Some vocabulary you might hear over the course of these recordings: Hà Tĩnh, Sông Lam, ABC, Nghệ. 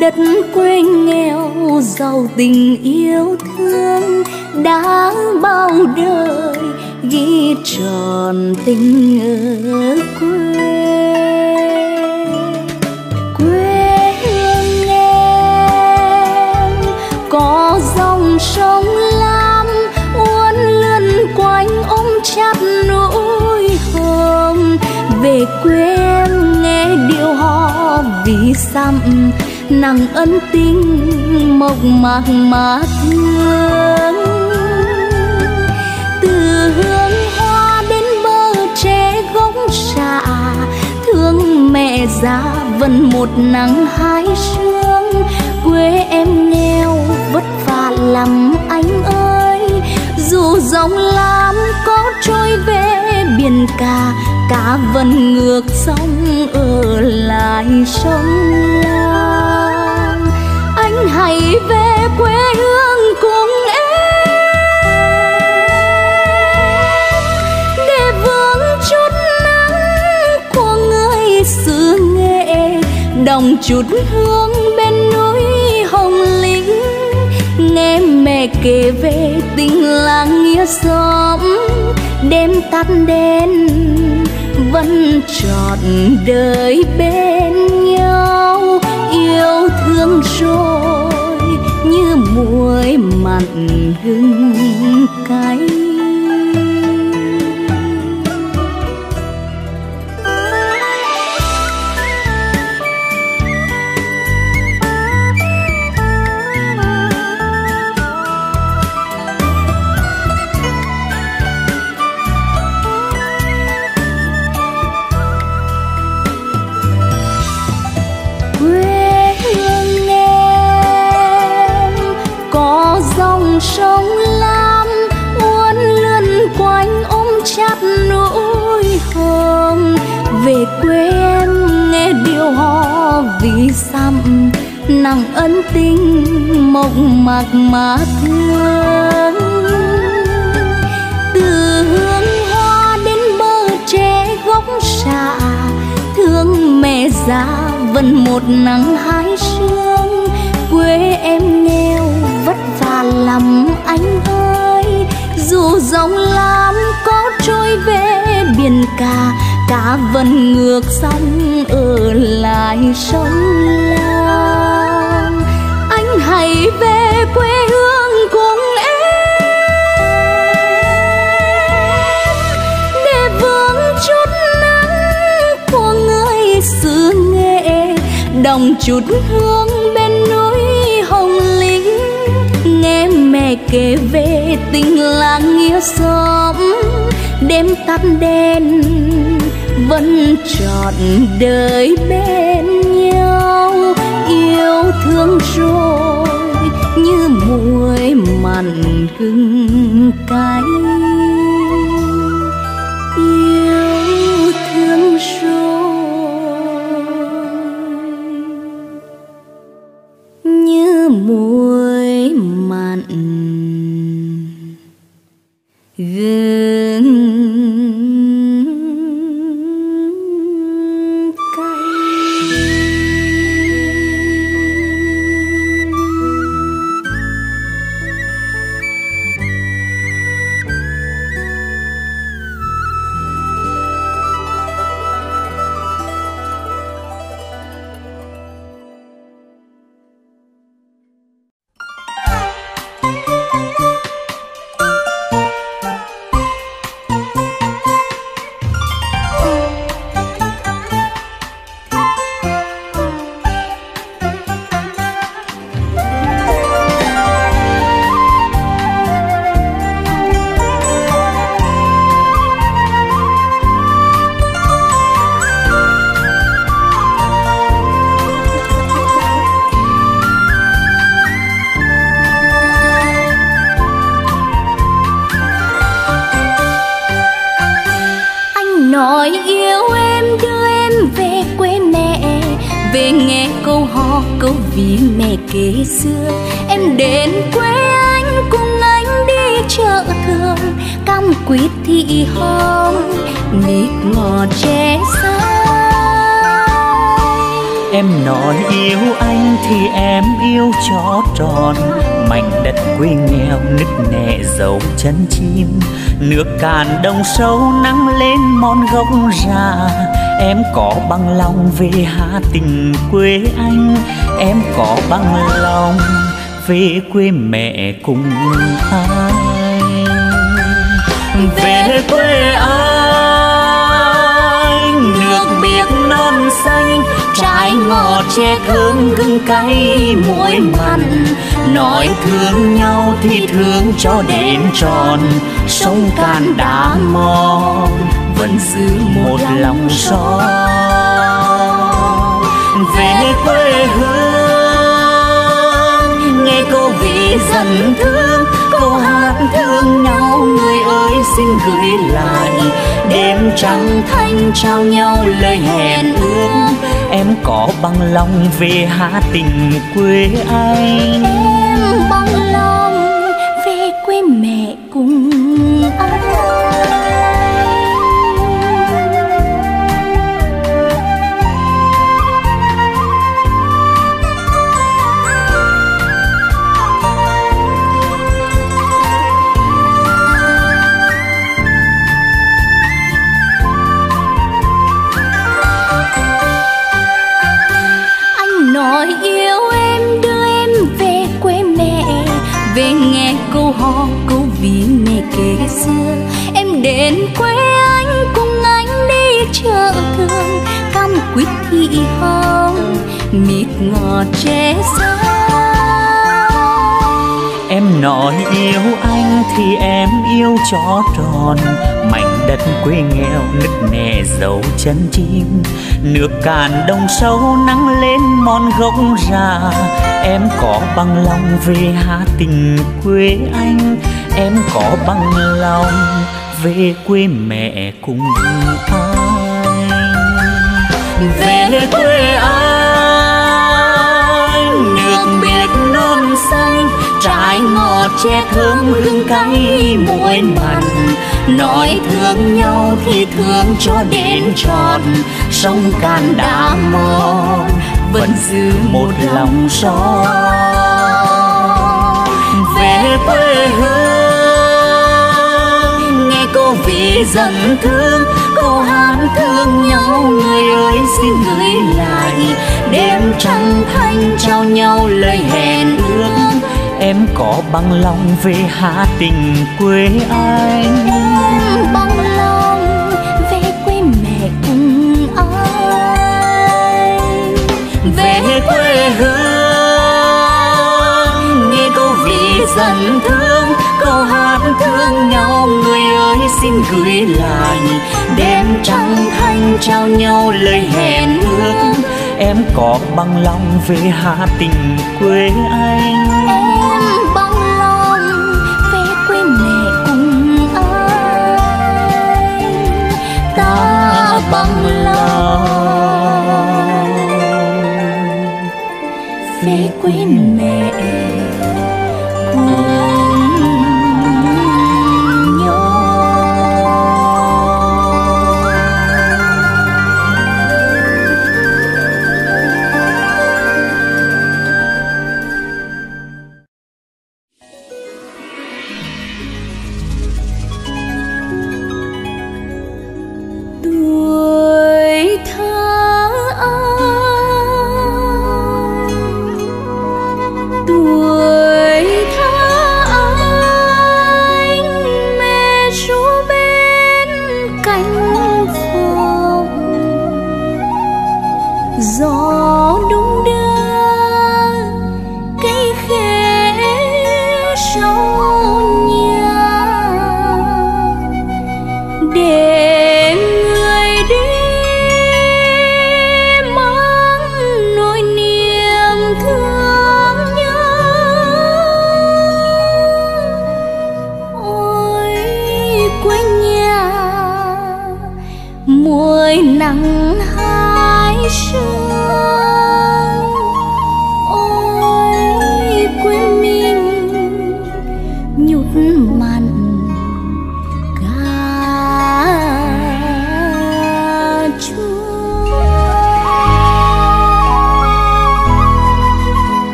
đất quê nghèo giàu tình yêu thương, đã bao đời ghi tròn tình ở quê hương em. Có dòng sông Lam uốn lượn quanh ôm chặt núi Hồng. Về quê em nghe điệu hò vì xăm nặng ân tình mộc mạc mà thương. Từ hương hoa đến bờ tre gốc xạ, thương mẹ già vẫn một nắng hai sương. Quê em nghèo vất vả lắm anh ơi, dù dòng Lam có trôi về biển cả, cá vẫn ngược sông ở lại sông Lam. Anh hãy về quê hương cùng em để vương chút nắng của người xứ Nghệ, đồng chút hương bên núi Hồng Lĩnh. Nghe mẹ kể về tình làng nghĩa xóm, đêm tắt đèn vẫn trọn đời bên nhau. Yêu thương rồi như muối mặn hương cay. Sông Lam uốn lượn quanh ôm chặt núi Hồng. Về quê em nghe điệu hò vì xăm nặng ân tình mộc mạc mà thương. Từ hương hoa đến bờ tre gốc xạ, thương mẹ già vẫn một nắng hai sương. Quê em nghèo vất vả lắm anh ơi, dù dòng Lam có trôi về biển cả, cá vẫn ngược sông ở lại sông Lam. Anh hãy về quê hương cùng em để vương chút nắng của người xứ Nghệ, đồng chút hương bên núi Hồng Lĩnh. Nghe mẹ kể về tình làng nghĩa xóm, đêm tắt đèn vẫn trọn đời bên nhau. Yêu thương rồi như muối mặn gừng cay. Yêu thương rồi như muối mặn gừng cay. Vì mẹ kể xưa em đến quê anh, cùng anh đi chợ thường, cam quýt thị hồng, mít ngò tre xay. Em nói yêu anh thì em yêu cho tròn, mảnh đất quê nghèo nứt nẻ dấu chân chim. Nước cạn đồng sâu nắng lên mòn gốc già. Em có bằng lòng về Hà Tĩnh quê anh, em có bằng lòng về quê mẹ cùng ai. Về quê anh, nước biếc non xanh, trái ngọt che thơm gừng cay muối mặn. Nói thương nhau thì thương cho đến tròn, sông cạn đá mòn vẫn giữ một lòng son. Về quê hương nghe câu ví dần thương, câu hát thương nhau người ơi xin gửi lại. Đêm trăng thanh trao nhau lời hẹn ước, em có bằng lòng về Hà Tĩnh quê anh, em bằng lòng về quê mẹ cùng anh. Về nghe câu hò câu ví mẹ kể xưa, em đến quê anh cùng anh đi chợ thương. Cam quýt thì hồng, mít ngọt che sao. Em nói yêu anh thì em yêu cho tròn, mảnh đất quê nghèo nứt nẻ dấu chân chim. Nước cạn đồng sâu nắng lên mòn gốc già. Em có bằng lòng về Hà Tĩnh quê anh, em có bằng lòng về quê mẹ cùng ai. Về quê anh, nước biếc non xanh, trái ngọt che thơm hương cay muối mặn. Nói thương nhau thì thương cho đến tròn, sông cạn đá mòn vẫn giữ một lòng son. Về quê hương nghe cô ví dần thương, cô hát thương nhau người ơi xin gửi lại. Đêm trăng thanh trao nhau lời hẹn ước, em có bằng lòng về Hà Tĩnh quê anh, em bằng lòng về quê mẹ cùng anh. Về quê hương nghe câu ví dần thương, câu hát thương nhau người ơi xin gửi lại. Đêm trăng thanh trao nhau lời hẹn ước, em có bằng lòng về Hà Tĩnh quê anh, em bằng lòng về quê mẹ cùng anh. Ta bằng lòng về quê mẹ cùng.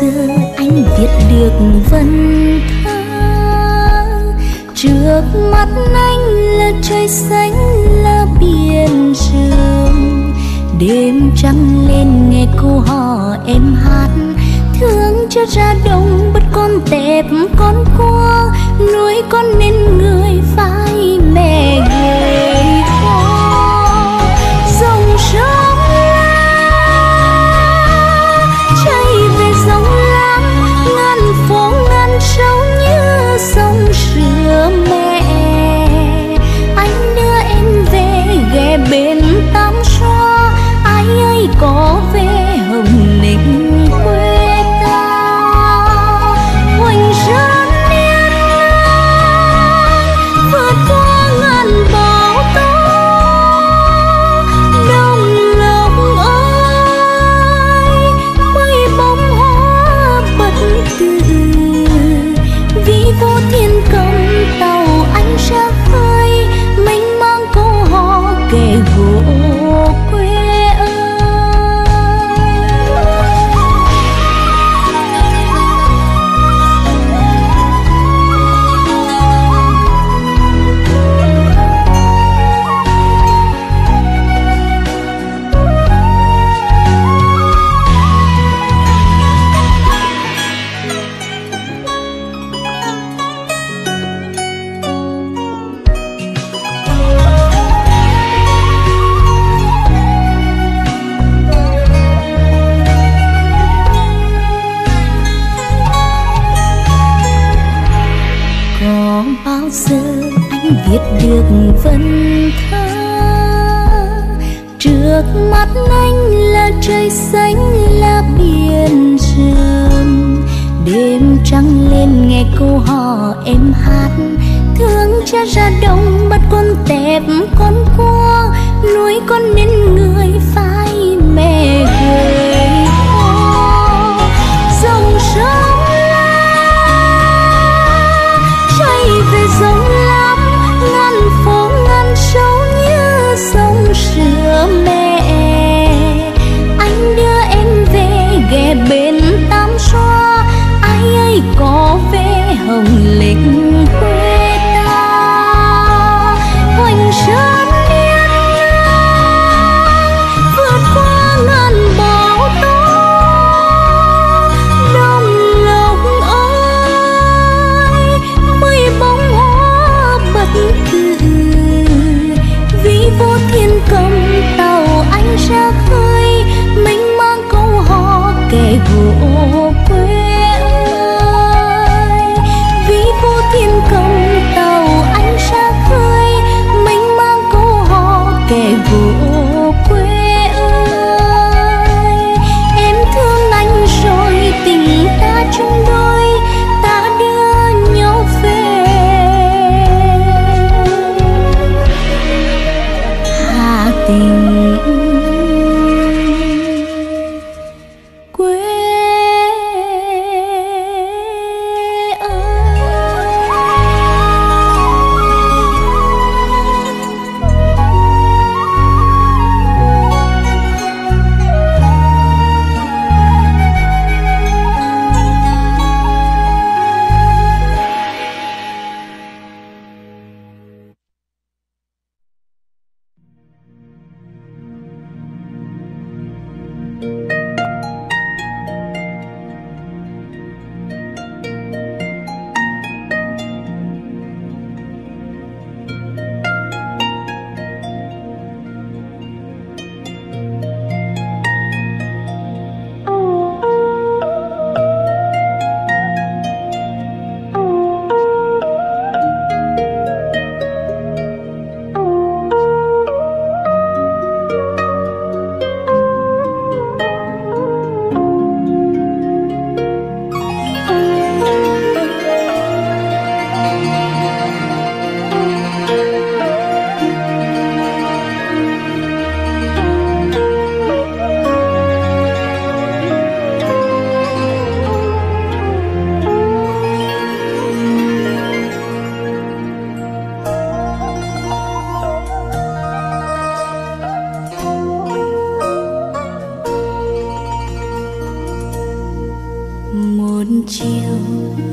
xưa anh viết được vần thơ. Trước mắt anh là trời xanh là biển rừng. Đêm trăng lên nghe cô hò em hát, thương cho ra đông bất con tẹp con cua, nuôi con nên người phải mẹ gầy khô. Dòng sông Lam chảy về dòng Lam, ngàn phố ngàn sông như sông sữa mẹ. Anh đưa em về ghé bên Tam Xoa, ai ơi có về Hồng Ninh.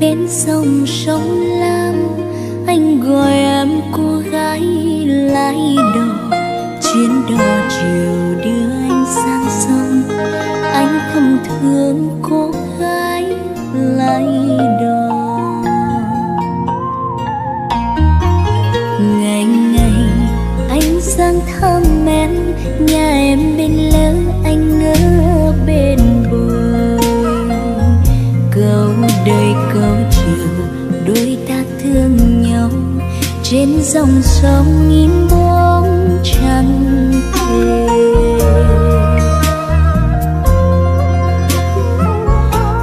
Đến dòng sông Lam, anh gọi em cô gái lái đò. Chuyến đò chiều đưa anh sang sông, anh thầm thương cô gái lái đò. Ngày ngày anh sang thăm em, nhà em bên lỡ anh ở bên bờ. Câu đời câu chiều đôi ta thương nhau, trên dòng sông nhìn bóng trăng thề.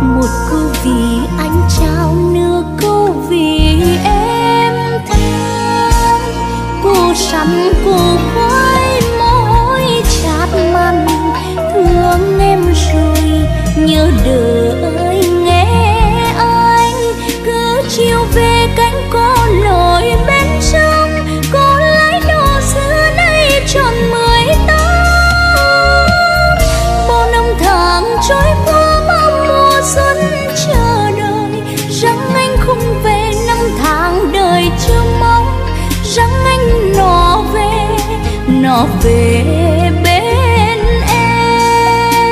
Một câu vì anh trao, nửa câu vì em thương. Cô sắm cô khoái môi chát mặn, thương em rồi nhớ đời nghe anh. Cứ chiều về cánh cô lội bên trong, cô lái đò xưa nay tròn 18. Bao năm tháng trôi qua bao mùa xuân chờ đợi, rằng anh không về năm tháng đời chưa mong. Rằng anh nó về bên em.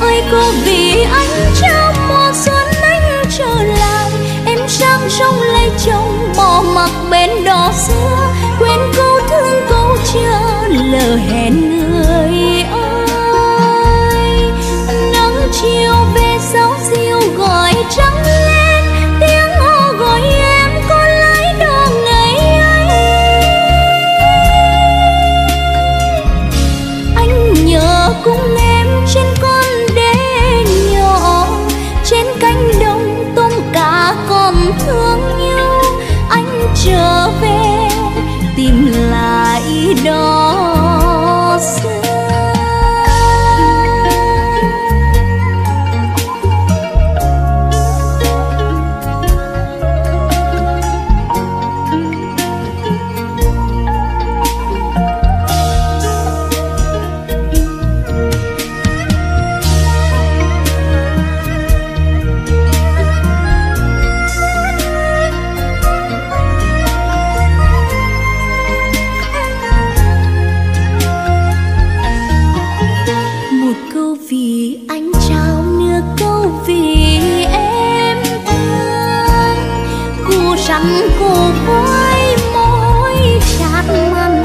Ôi cô vì anh trao mùa xuân anh trở lại, em sang sông lấy chồng bỏ mặc bên đò xưa. Quên câu thương câu chưa lỡ hẹn người ơi. Nắng chiều về sáu diêu gọi trắng lên, tiếng hò gọi em cô lái đò ngày ấy. Anh nhớ cùng em trên con đê nhỏ, trên cánh đồng tôm cá còn thương nhau. Anh trở về tìm lại đò xưa. Cô khoái môi chát mặn,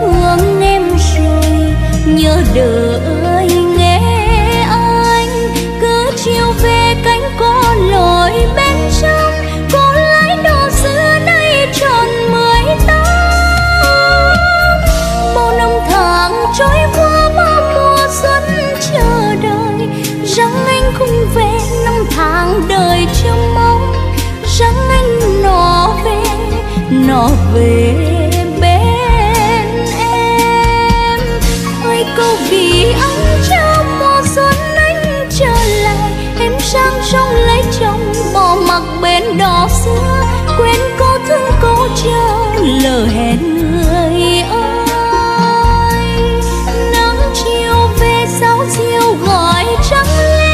thương em rồi nhớ đời nghe anh. Cứ chiều về cánh cô lội bên trong, cô lái đò xưa nay tròn 18. Bao năm tháng trôi qua bao mùa xuân chờ đợi, rằng anh không về năm tháng đời chưa mong. Rằng anh nó về bên em. Ôi câu vì anh trao mùa xuân anh trở lại, em sang sông lấy chồng bỏ mặc bên đò xưa. Quên câu thương câu chờ lỡ hẹn người ơi. Nắng chiều về sáu diêu gọi trắng lên,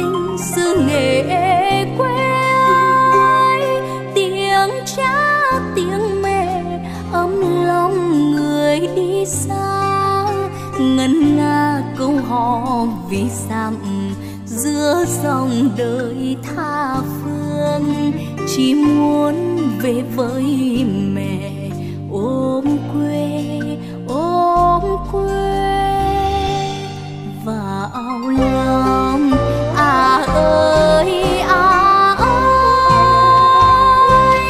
Tĩnh xứ Nghệ quê ơi, tiếng cha tiếng mẹ ấm lòng người đi xa, ngân nga câu hò ví dặm giữa dòng đời tha phương, chỉ muốn về với mẹ ôm quê, ôm quê vào lòng. À ơi, à ơi,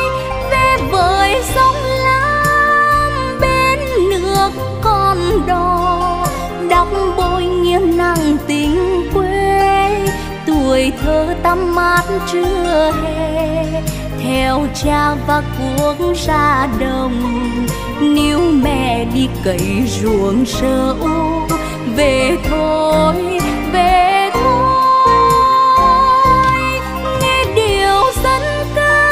về với sông Lam bên nước con đò, đắp bôi nghiêng nắng tình quê, tuổi thơ tắm mát chưa hè, theo cha và cuộc ra đồng, níu mẹ đi cày ruộng sơ ô. Về thôi, về thôi, nghe điều dân ca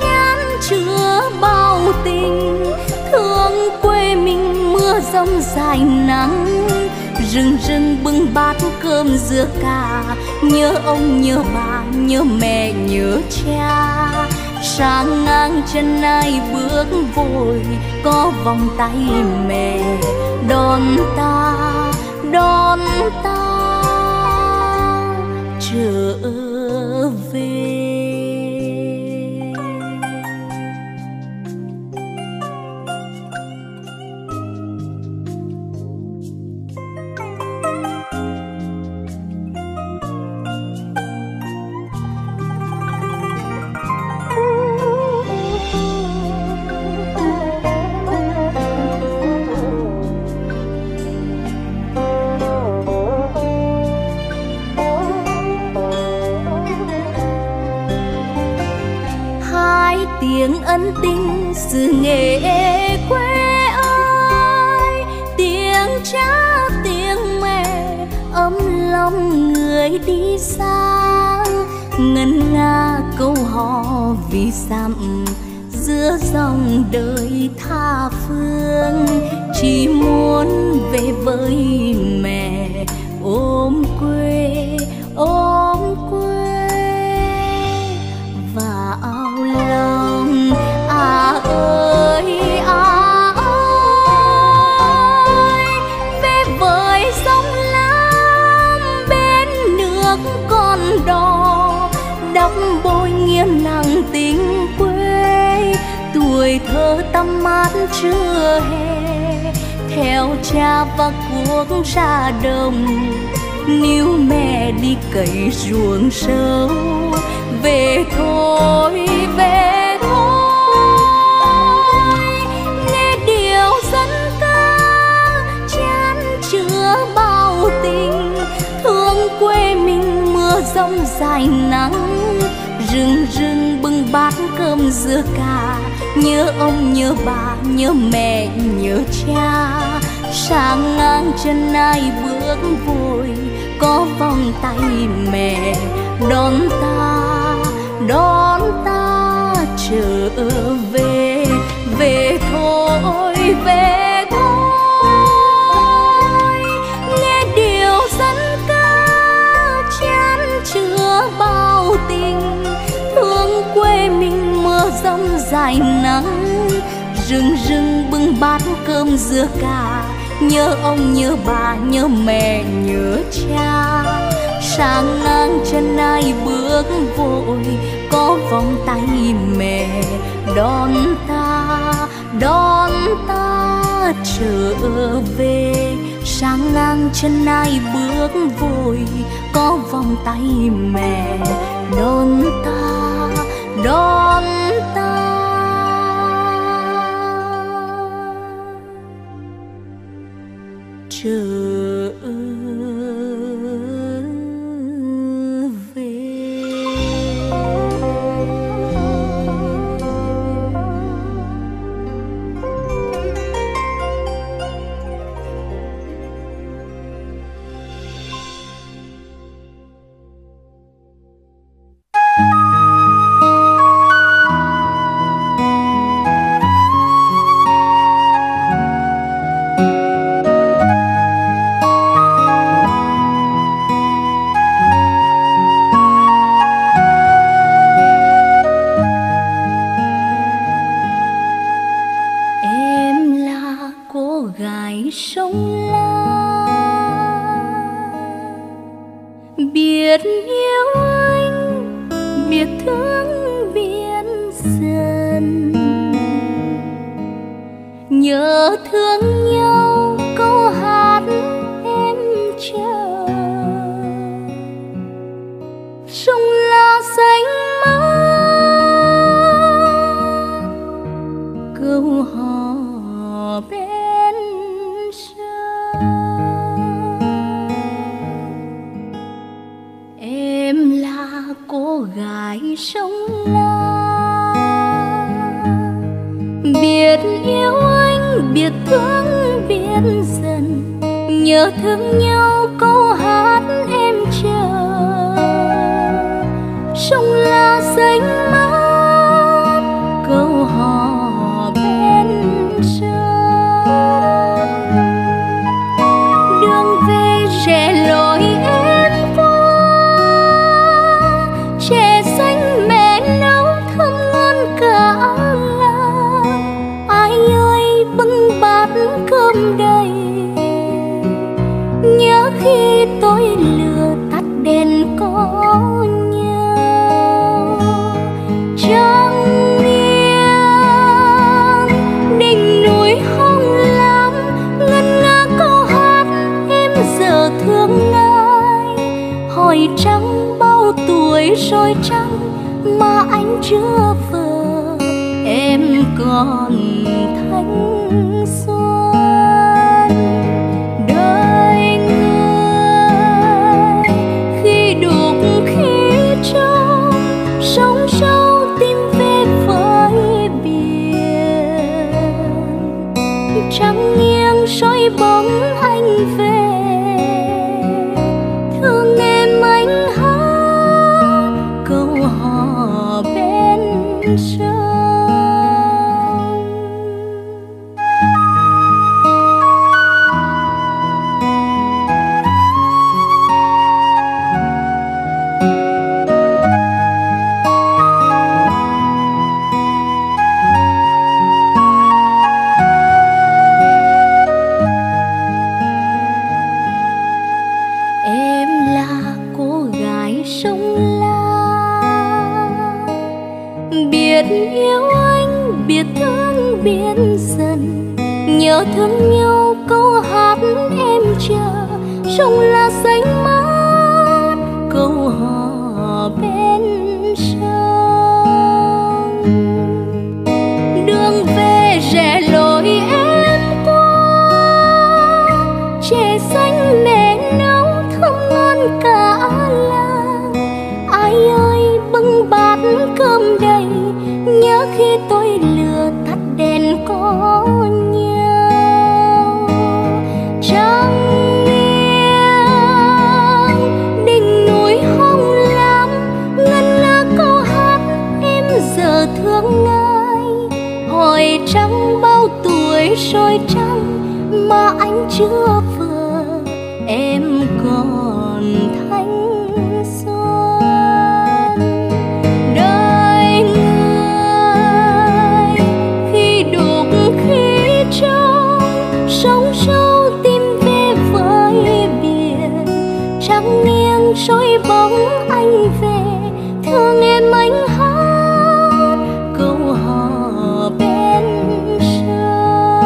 chan chứa bao tình, thương quê mình mưa dầm dài nắng, rừng rừng bưng bát cơm dưa cà, nhớ ông nhớ bà nhớ mẹ nhớ cha, sáng ngang chân ai bước vội, có vòng tay mẹ đón ta, đón ta trở về. Tiếng ân tình xứ Nghệ quê ơi, tiếng cha tiếng mẹ ấm lòng người đi xa, ngân nga câu hò ví dặm giữa dòng đời tha phương, chỉ muốn về với mẹ ôm quê, ôm quê vào lòng. À ơi, à ơi, về với sông Lam bên nước con đò, đắp bôi nghiêng nắng tình quê, tuổi thơ tắm mát chưa hè, theo cha và cuộc ra đồng, níu mẹ đi cày ruộng sâu. Về thôi, về quê mình mưa giông dài nắng, rừng rừng bưng bát cơm dưa cà, nhớ ông nhớ bà nhớ mẹ nhớ cha, sáng ngang chân ai bước vội, có vòng tay mẹ đón ta trở về. Về thôi, về dông dài nắng, rừng rừng bưng bát cơm dưa cà, nhớ ông nhớ bà nhớ mẹ nhớ cha, sáng ngang chân ai bước vội, có vòng tay mẹ đón ta trở về, sáng ngang chân ai bước vội, có vòng tay mẹ đón ta trở về. biệt thương viễn dần, nhớ thương nhau câu hát em chờ. Sông Lam xanh mát, câu hò bên sông. Em là cô gái sông Lam, biết yêu anh, biết thương, biết dần, nhớ thương nhau câu hát em chờ. Sông Lam xanh mát, câu hò bên sông. Đường về rẽ lối em qua, chè xanh mẹ nấu thơm ngon cả làng. Ai ơi bưng bát cơm đầy, nhớ khi tôi lừa tắt đèn có trắng bao tuổi rồi trắng mà anh chưa vợ, em còn thanh xuân. Đời người khi đục khi trong, sóng sâu tim về với biển. Trăng nghiêng soi bóng anh về, biết yêu anh, biết thương, biết dần, nhớ thương nhau câu hát em chờ. Sông Lam xanh mát, câu hò bên sông. Đường về rẽ lối em qua, chè xanh mẹ nấu thơm ngon cả làng. Ai ơi bưng bát cơm đầy, nhớ khi tôi lừa tắt đèn có nhau. Trăng nghiêng đỉnh núi Hồng Lam, ngân nga câu hát em giờ thương ai. Hỏi trăng bao tuổi rồi trăng mà anh chưa vừa, em còn thanh soi bóng anh về, thương em anh hát câu hò bên sông.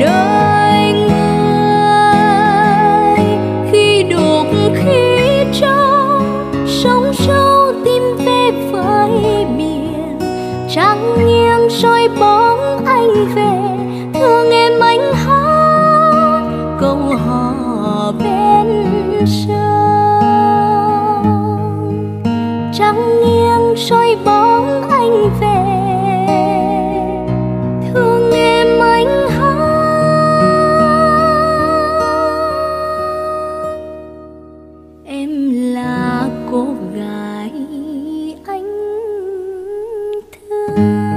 Đời người khi đục khi trong, sóng sâu tim về với biển. Trăng nghiêng soi bóng anh về, thương em anh hát câu hò bên sông. Trăng nghiêng soi bóng anh về, thương em anh hát. Em là cô gái anh thương.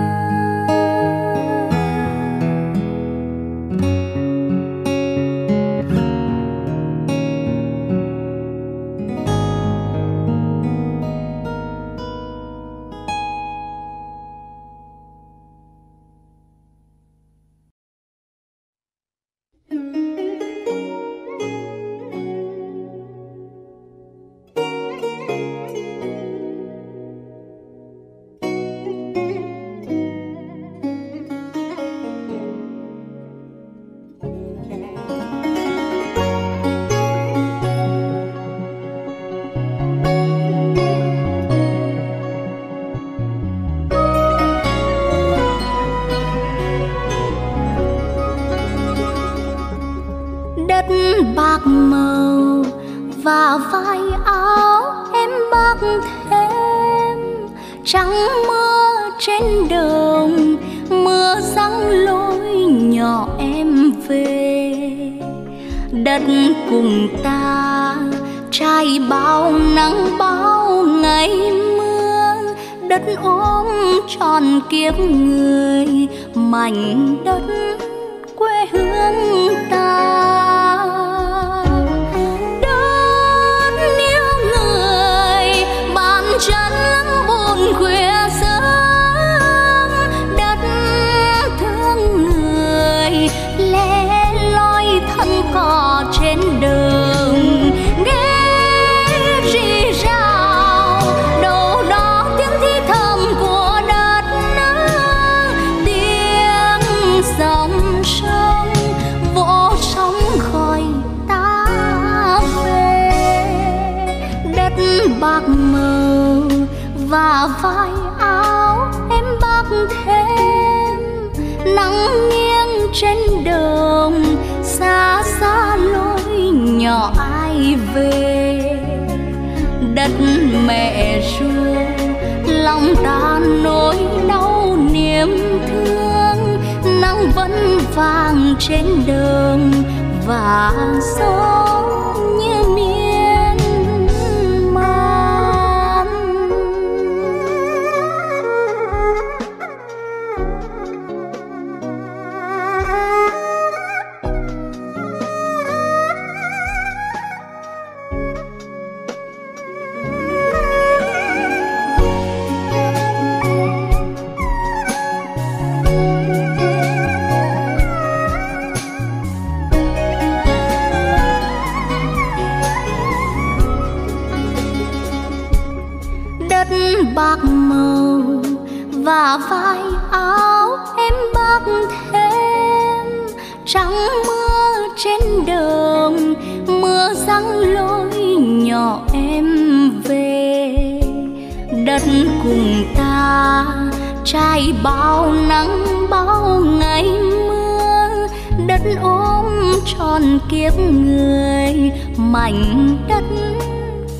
áo em mặc thêm trắng mưa trên đường, mưa giăng lối nhỏ em về. Đất cùng ta trải bao nắng bao ngày mưa, đất ôm tròn kiếp người, mảnh đất quê hương ta. Và vai áo em bắc thêm nắng nghiêng trên đường, xa xa lối nhỏ ai về. Đất mẹ ru lòng ta nỗi đau niềm thương, nắng vẫn vàng trên đường và gió như miên. Bạc màu và vai áo em bác thêm trắng mưa trên đường, mưa giăng lối nhỏ em về. Đất cùng ta trải bao nắng bao ngày mưa, đất ôm tròn kiếp người, mảnh đất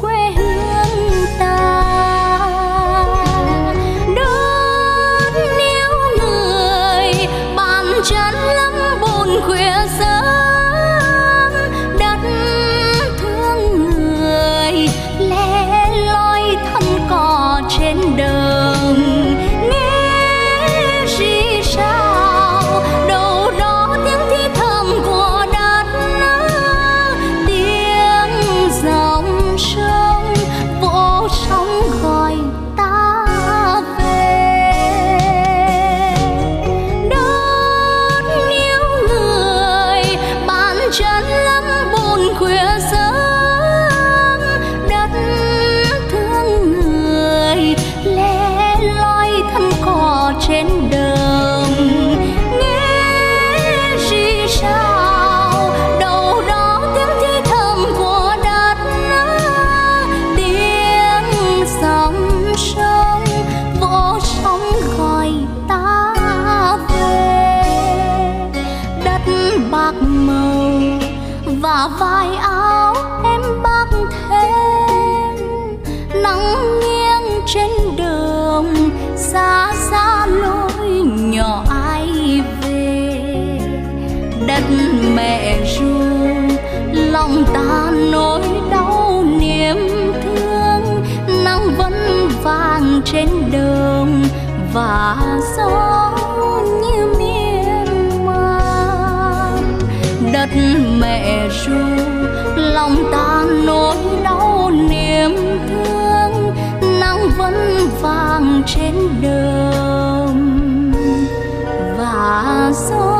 quê hương ta. Chán lắm buồn khuya sớm, đất thương người lẻ loi thân cò trên đường. Nghe rì rào đâu đó tiếng thì thầm của đất, tiếng dòng sông vỗ sóng gọi ta về. Và vai áo em bắc thêm nắng nghiêng trên đường, xa xa lối nhỏ ai về. Đất mẹ ru lòng ta nỗi đau niềm thương, nắng vẫn vàng trên đường và gió như miên man. Đất mẹ ru lòng ta nỗi đau niềm thương, nắng vẫn vàng trên đường và gió.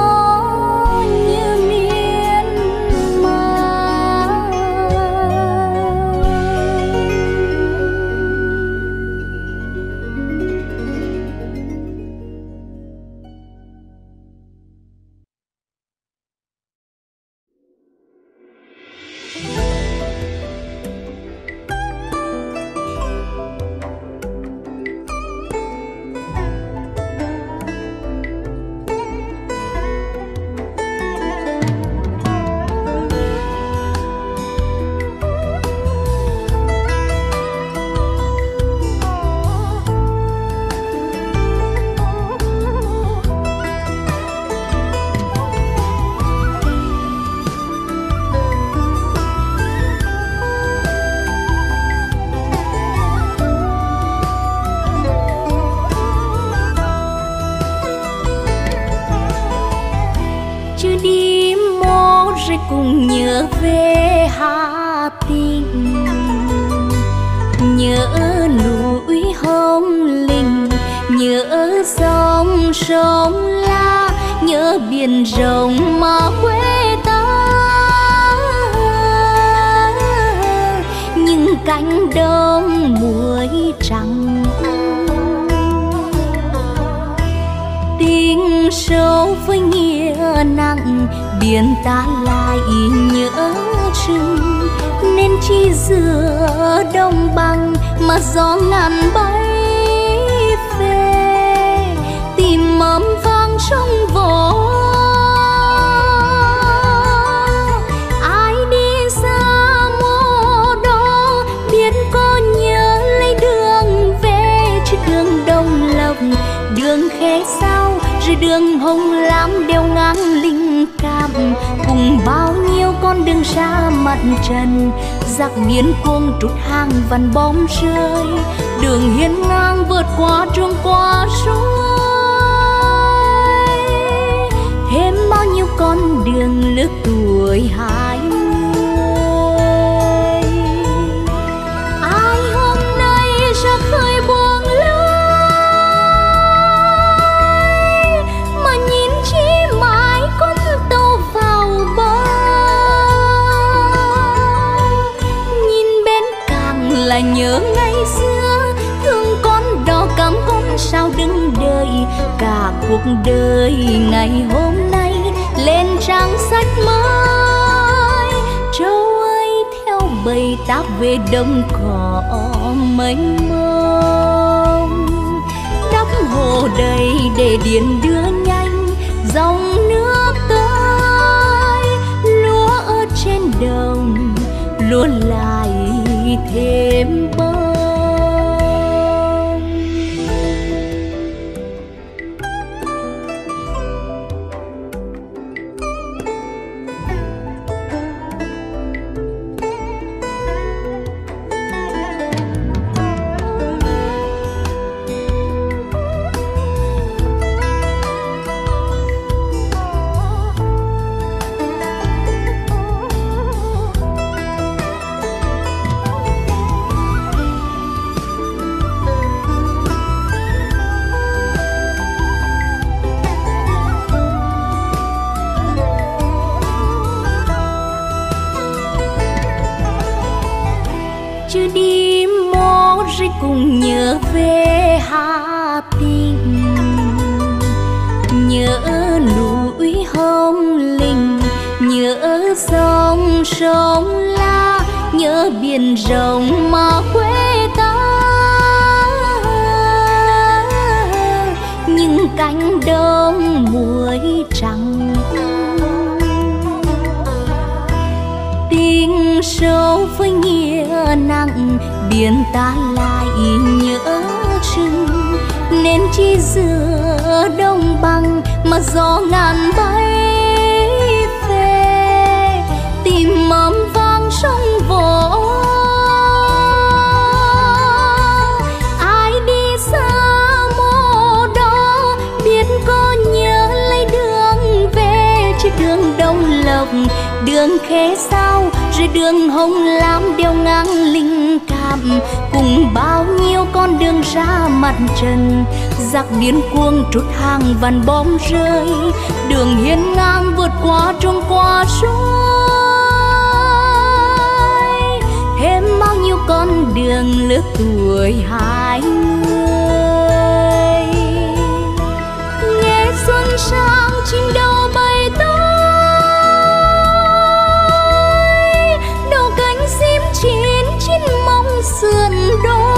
nhớ núi Hồng Linh, nhớ sông La, nhớ biển rộng mà quê ta. Những cánh đồng muối trắng, tình sâu với nghĩa nặng, biển ta lại nhớ rừng. Nên chi giữa đồng bằng mà gió ngàn bay về, tìm mầm vang trong vỏ. Ai đi xa mô đó biết có nhớ lấy đường về, chứ đường Đồng Lộc, đường Khê Sao, rồi đường Hồng Lam đều ngang Linh Cảm, cùng bao nhiêu con đường xa mặt trần. Giặc miên cuông trút hàng vằn bóng rơi, đường hiên ngang vượt qua trường qua suối. Thêm bao nhiêu con đường lướt tuổi hai người. Ai hôm nay ra khơi buông lưới, mà nhìn chỉ mãi con tàu vào bờ. Nhìn bên càng là nhớ ngày xưa, thương con đò cắm con sao đứng đợi. Cả cuộc đời ngày hôm nay lên trang sách mới. Châu ơi theo bầy táp về đồng cỏ mênh mông, đắp hồ đầy để điện đưa nhanh dòng nước tới. Lúa ở trên đồng lúa lại thêm bông. Cùng nhớ về Hà Tĩnh, nhớ núi Hồng Linh, nhớ sông La, nhớ biển rộng mà quê ta. Những cánh đồng muối trắng, tình sâu với nghĩa nặng, biển ta lại nhớ rừng. Nên chi giữa đồng bằng mà gió ngàn bay về, tìm mầm vang trong vỏ. Ai đi xa mô đó biết có nhớ lấy đường về, chứ đường Đồng Lộc, đường Khê Sao, rồi đường Hồng Lam đều ngang Linh Cảm, cùng bao nhiêu con đường ra mặt trần. Giặc điên cuồng trút hàng vằn bom rơi, đường hiên ngang vượt qua trông qua suối. Thêm bao nhiêu con đường lướt tuổi hai người. Nghe xuân sang chim đâu bay tới, sườn đôi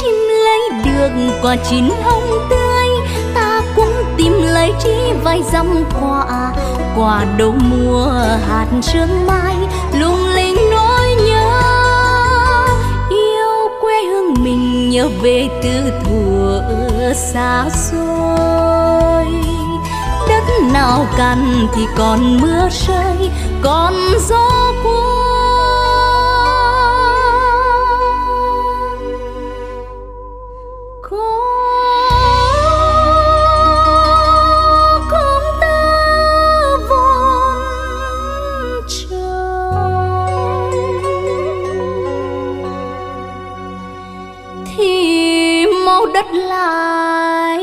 chim lấy được quả chín hồng tươi. Ta cũng tìm lấy chỉ vài dăm quả đầu mùa hạt sương mai lung linh nỗi nhớ. Yêu quê hương mình nhớ về từ thuở xa xôi, đất nào cằn thì còn mưa rơi, còn gió cuốn. Hãy subscribe đất lại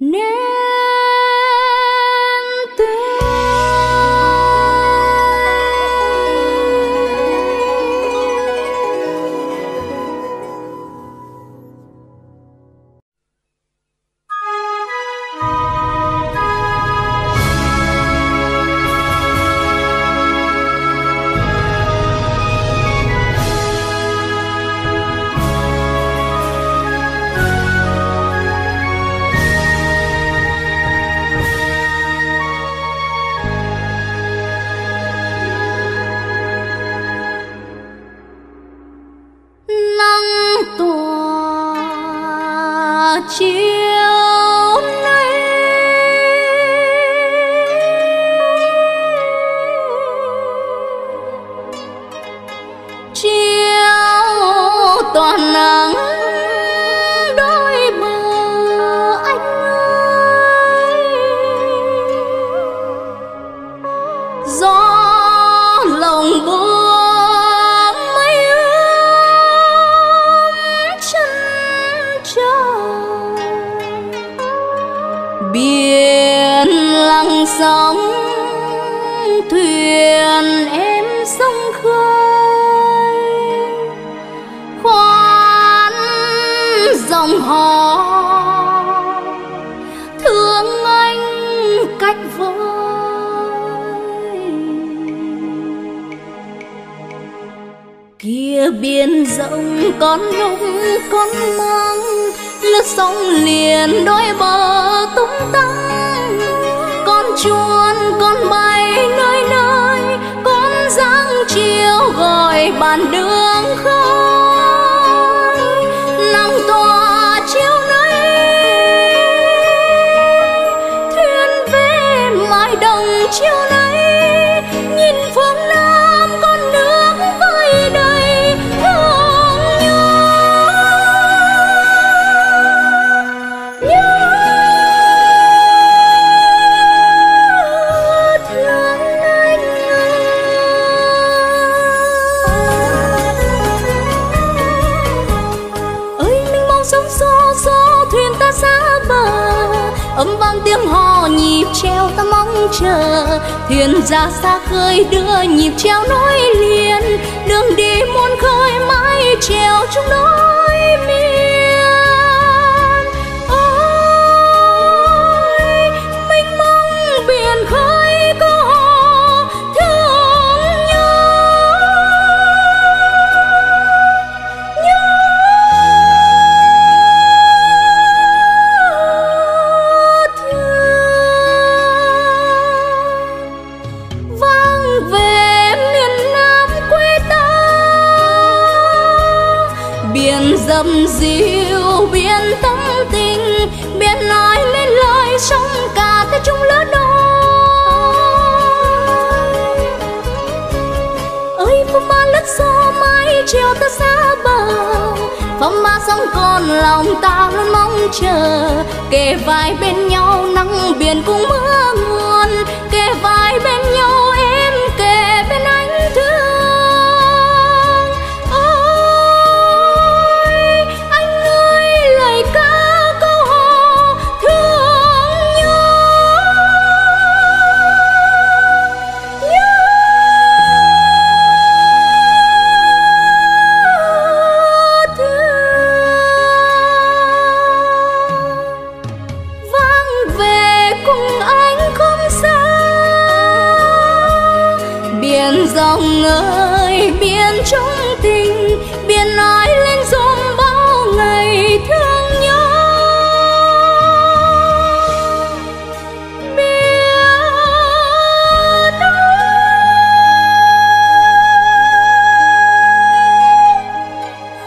nên tiếng. Thuyền ra xa khơi đưa nhịp treo nối liền, đường đi muôn khơi mãi treo chung nối miền. Ôi mênh mông biển khơi có họ thương nhau, nhớ thương vang về miền Nam quê ta. Biển dầm dịu, biển tâm tình, biển nói lên lời sông cả ta chung lớn đôi. Ơi phong ba lướt gió mãi chiều ta xa bờ, phong ba sông còn lòng ta luôn mong chờ. Kề vai bên nhau nắng biển cùng mưa nguồn, kề vai bên nhau em kề bên anh thương. Ôi anh ơi lời ca câu hò thương nhau, nhớ thương vang về cùng anh không xa. Biển dòng ơi biển chung tình, biển nói lên dòng bao ngày thương nhau. Biển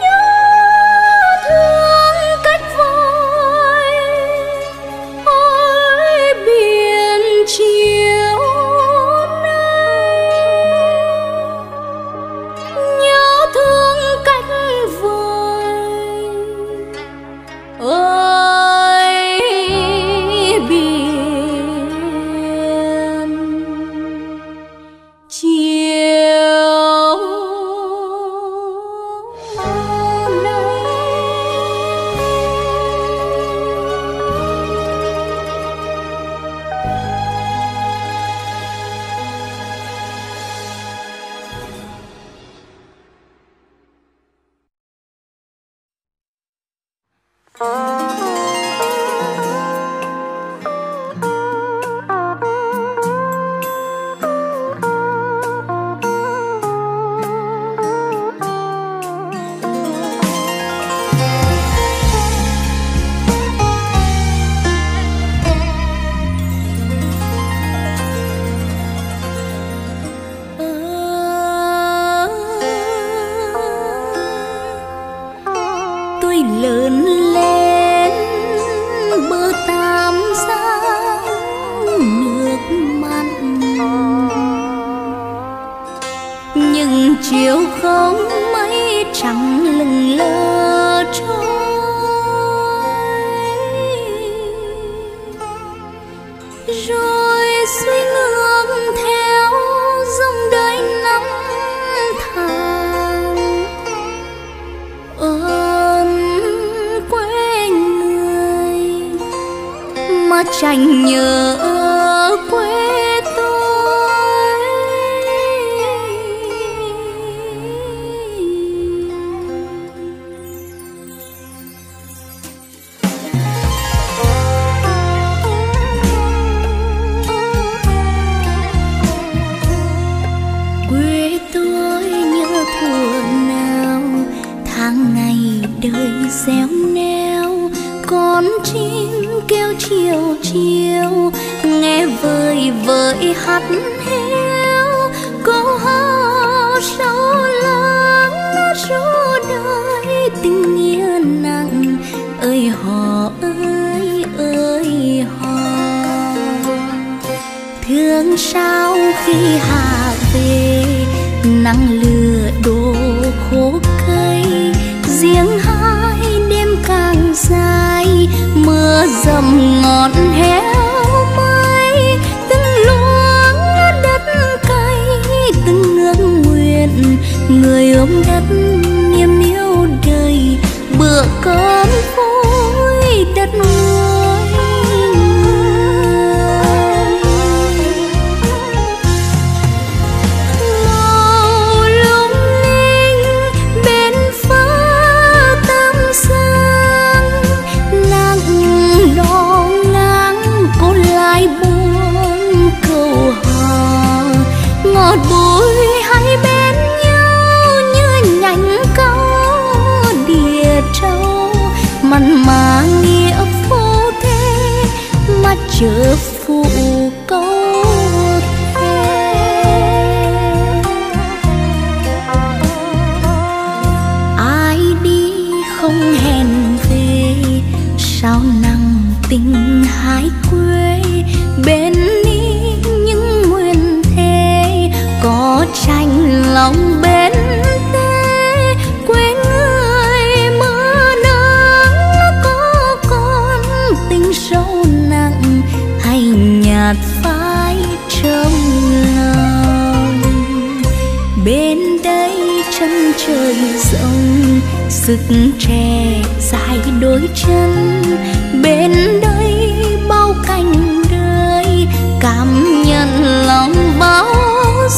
ơi nhớ thương cách vời, ôi biển chiều nay nhớ thương cách vời. nhưng chiều không mấy trăng lừng lơ trôi, rồi suy ngược theo dòng đời năm tháng ơn quê người mà chẳng nhớ réo neo con chim kêu chiều chiều nghe vơi vơi hát héo câu hò sâu lắng ru đời tình nghĩa nặng ơi hò ơi ơi hò thương sao khi hạ về nắng lửa đổ khô cây riêng dài mưa dầm ngọn héo mây từng luống đất cày từng nước nguyện người ôm đất niềm yêu đời bữa cơm vui đất người chớ phụ câu thề ai đi không hẹn về sao nặng tình hái quê bên đi những nguyên thế có tranh lòng bên thế quê người mưa nắng có con tình sâu nặng nhạt phai trong lòng bên đây chân trời rộng sức trẻ dài đôi chân bên đây bao cảnh đời cảm nhận lòng bao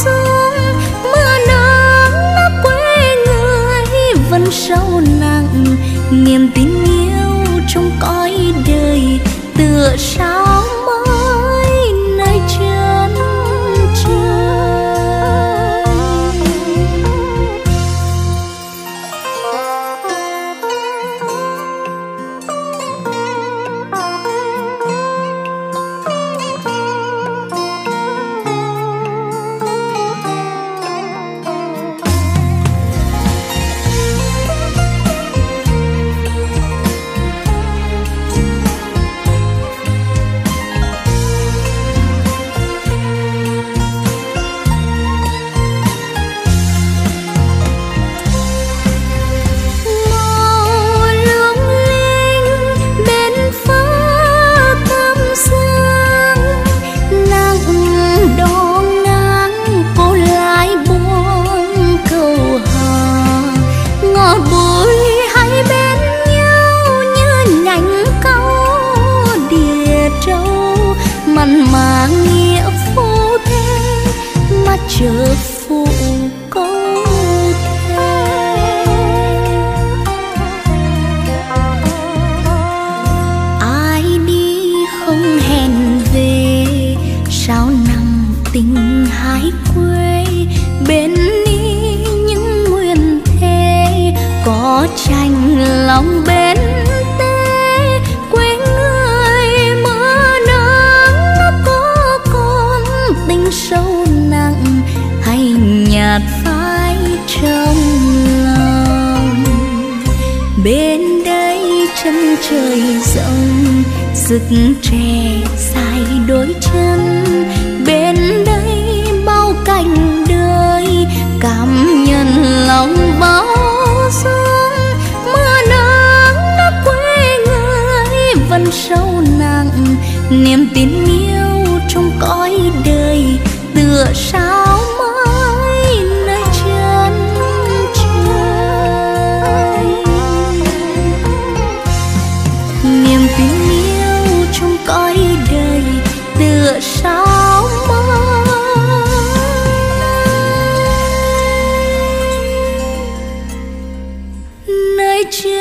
dung mưa nắng quê người vẫn sâu nặng niềm tình yêu trong cõi đời tựa sao chớ phụ câu thề ai đi không hẹn về sao nặng tình hái quê bên đi những nguyên thế có tranh lòng bên thế quê người mưa nắng có con tình sâu nhạt phai trong lòng bên đây chân trời rộng sức trẻ dài đôi chân bên đây bao cảnh đời cả niềm tin yêu trong cõi đời tựa sao mãi nơi chân trời. Niềm tin yêu trong cõi đời tựa sao mãi nơi chân trời.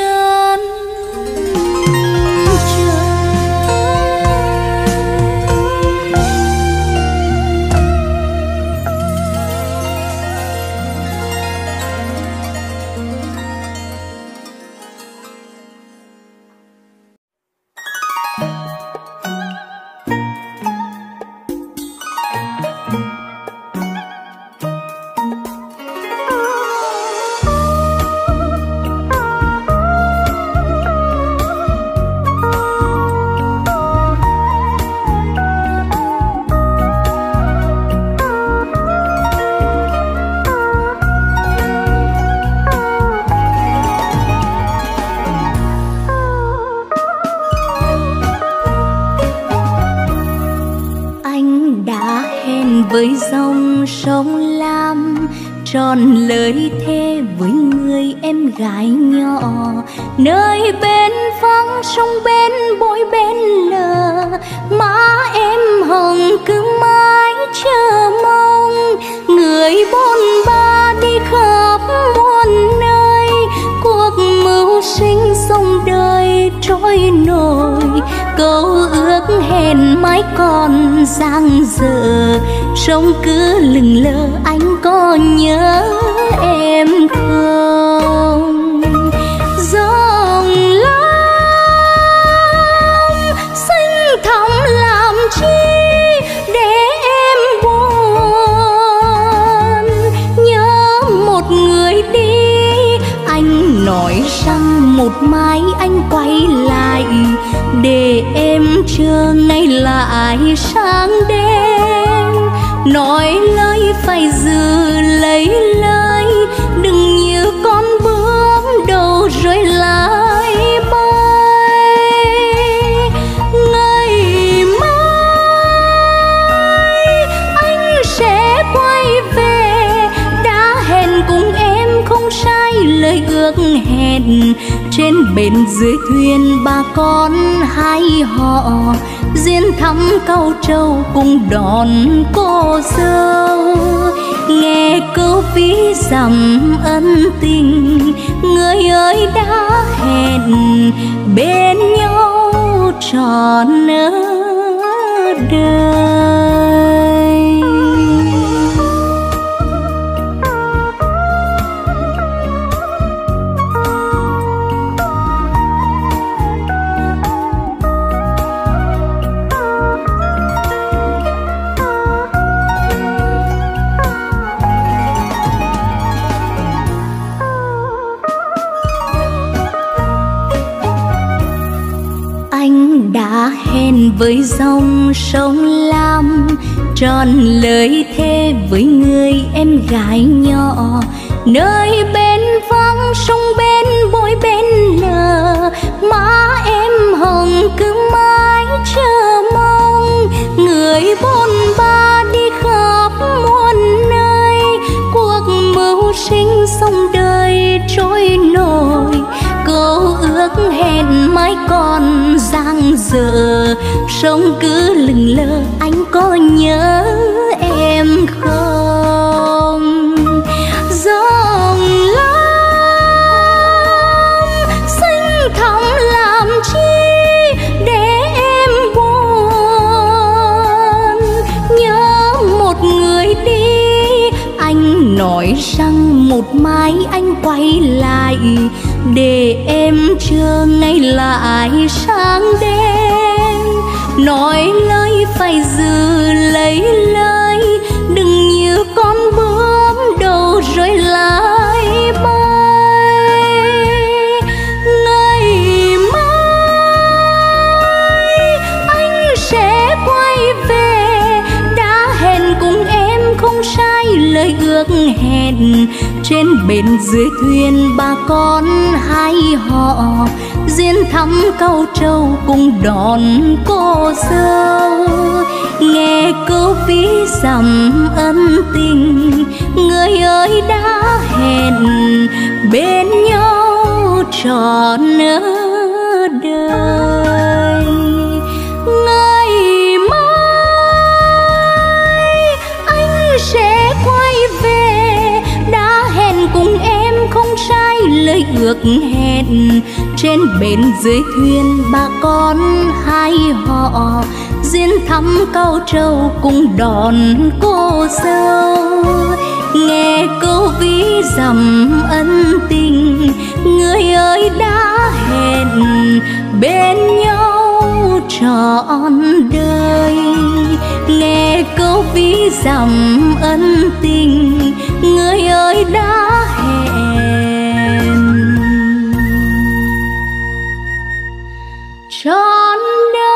Với dòng sông Lam tròn lời thề với người em gái nhỏ, nơi bên vắng sông bên bối bên lờ má em hồng cứ mãi chờ mong người bôn ba đi khắp muôn nơi. Cuộc mưu sinh sông đời trôi nổi, câu ước hẹn mãi còn dang dở. Sông cứ lừng lơ anh có nhớ em không? Dòng Lam xanh thẳm làm chi để em buồn, nhớ một người đi. Anh nói rằng một mai anh quay lại để em chờ ngày lại sáng đêm. Nói lời phải giữ lấy lời, đừng như con bướm đầu rồi lại bay. Ngày mai anh sẽ quay về, đã hẹn cùng em không sai lời ước hẹn. Trên bến dưới thuyền bà con hai họ duyên thắm câu trầu cùng đón cô dâu. Nghe câu ví dặm ân tình, người ơi đã hẹn bên nhau trọn đời. Hẹn với dòng sông Lam tròn lời thề với người em gái nhỏ, nơi bên vắng sông bên bối bên lờ má em hồng cứ mãi chờ mong người bôn ba đi khắp muôn nơi. Cuộc mưu sinh sông đời trôi nổi, câu ước hẹn mãi còn dang dở. Sông cứ lừng lơ anh có nhớ em không? Dòng Lam xanh thẳm làm chi để em buồn, nhớ một người đi. Anh nói rằng một mai anh quay lại để em chờ ngày lại sáng đêm. Nói lời phải giữ lấy lời, đừng như con bướm đầu rồi lại bay. Ngày mai anh sẽ quay về, đã hẹn cùng em không sai lời ước hẹn. hẹn. Trên bến dưới thuyền bà con hai họ duyên thắm câu trâu cùng đón cô dâu. Nghe câu ví dặm ân tình, người ơi đã hẹn bên nhau trọn đời. Ngày mai anh sẽ quay về, đã hẹn cùng em không sai lời ước hẹn. Trên bến dưới thuyền bà con hai họ duyên thắm cao trâu cùng đón cô dâu. Nghe câu ví dặm ân tình, người ơi đã hẹn bên nhau trọn đời. Nghe câu ví dặm ân tình, người ơi đã hẹn trọn đời.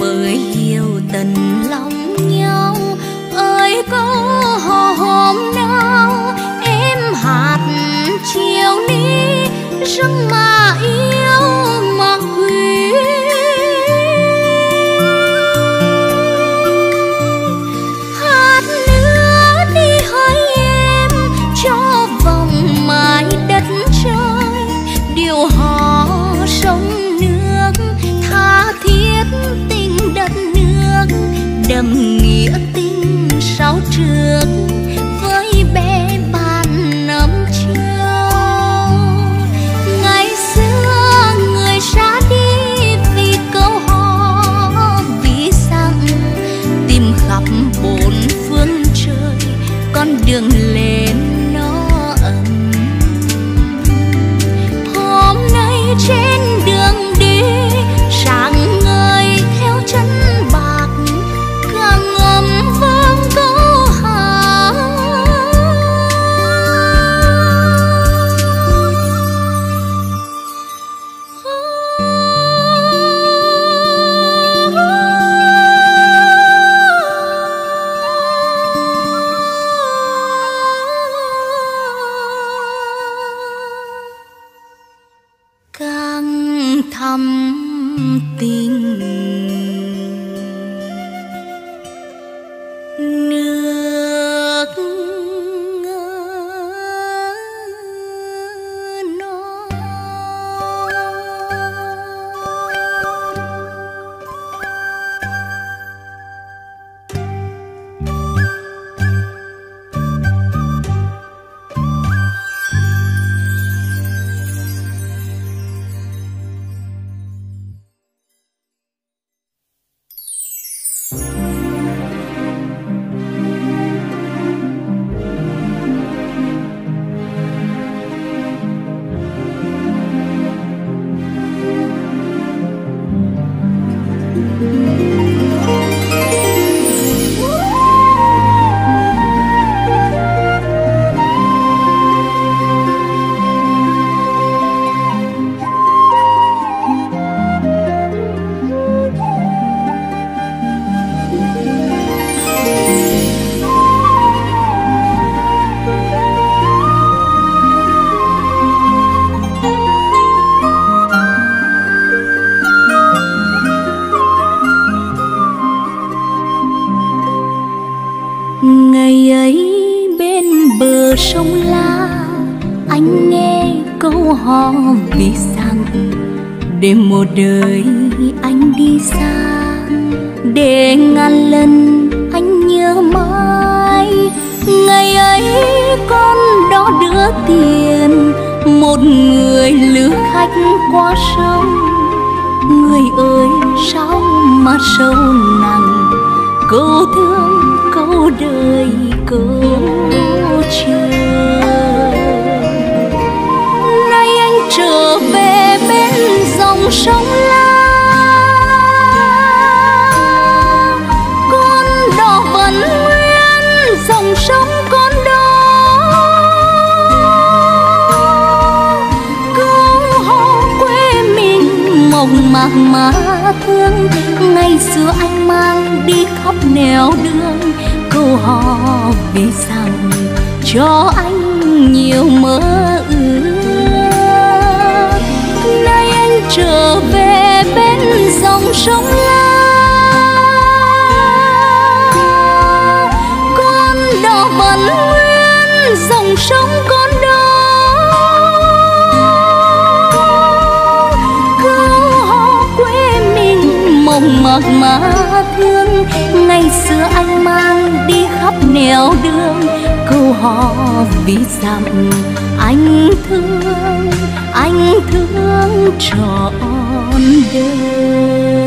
Mới hiểu tần lòng nhau. sông mà yêu mà quý. Hát nữa đi hỡi em cho vòng mãi đất trời, điều hò sông nước tha thiết tình đất nước đầm nghĩa tình sáu trường. Đường lên nó ấm, hôm nay trên đường đi sáng ngời theo chân bạc, càng ngầm vang câu hát thắm tình nước non. Ngày ấy bên bờ sông Lam, anh nghe câu hò ví rằng để một đời anh đi xa, để ngàn lần anh nhớ mãi. Ngày ấy con đó đưa tiền một người lữ khách qua sông. Người ơi sao mà sâu nặng câu thương, câu đời câu chờ. Nay anh trở về bên dòng sông Lam, con đò vẫn nguyên dòng sông con đó. Câu hò quê mình mộng mạc mà thương, ngày xưa anh mang đi khắp nẻo đường. Câu hò vì rằng cho anh nhiều mơ ước. Nay anh trở về bên dòng sông Lam, con đò vẫn nguyên dòng sông con đó. Câu hò quê mình mộng mạc mà thương, ngày xưa anh mang đi khắp nẻo đường. Câu hò ví dặm anh thương trọn đời.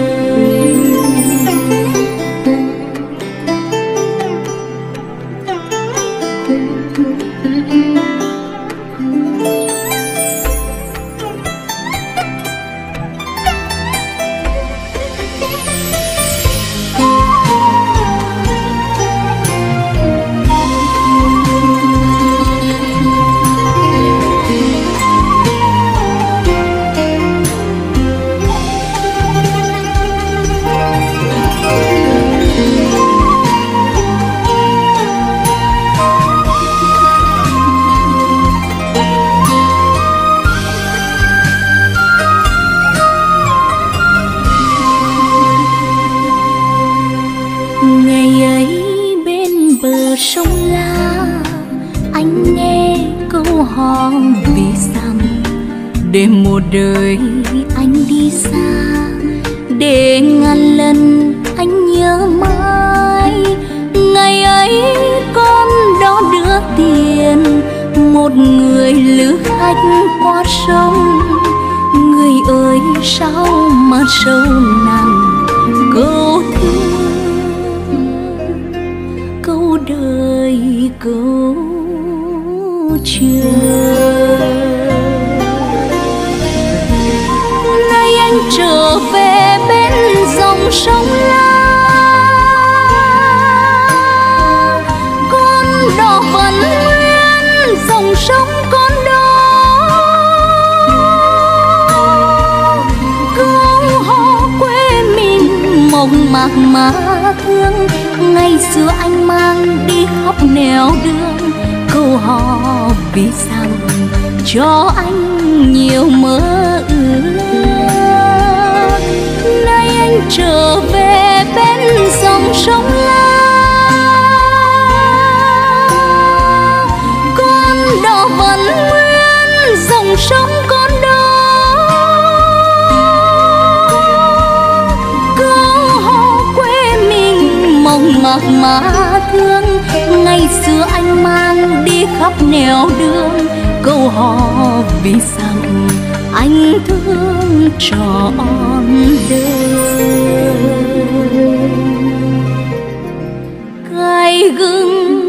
bờ sông Lam, anh nghe câu hò vì dặm để một đời anh đi xa, để ngàn lần anh nhớ mãi. Ngày ấy con đó đưa tiền một người lữ khách qua sông. Người ơi sao mà sâu nặng câu thương, câu đời, câu trường. Nay anh trở về bên dòng sông Lam, con đò vẫn nguyên dòng sông con đó. Câu hò quê mình mộng mạc mà thương, ngày xưa anh mang đi khắp nẻo đường. Câu hò vì rằng cho anh nhiều mơ ước. Nay anh trở về bên dòng sông Lam, con đò vẫn nguyên dòng sông con đó. Câu hò quê mình mộng mạc mà thương, ngày xưa anh mang đi khắp nẻo đường. Câu hò vì rằng anh thương trọn đời. Cay gừng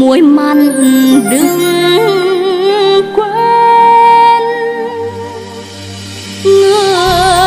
muối mặn đừng quên người ơi.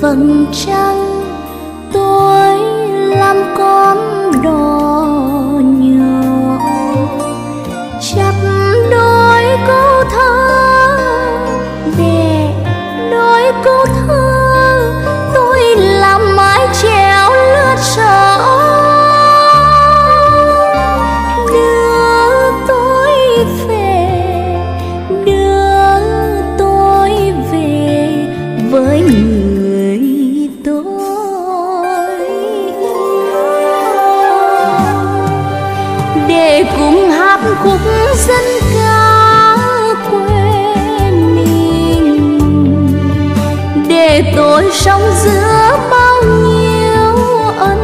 Vầng trăng tôi làm con đò nhỏ, chắp đôi câu thơ để đôi câu thơ tôi làm mái chèo lướt sóng. Đưa tôi về, đưa tôi về với người khúc dân ca quê mình, để tôi sống giữa bao nhiêu ân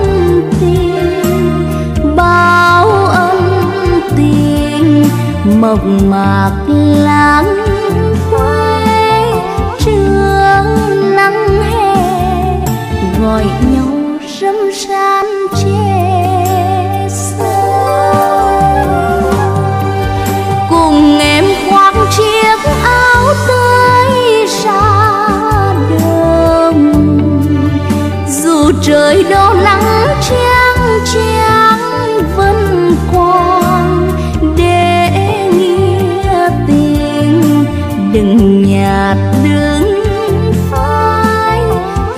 tình, bao ân tình mộc mạc lãng quê. Trường nắng hè gọi nhau râm ran che trời đổ nắng chang chang vẫn còn. Để nghĩa tình đừng nhạt đừng phai,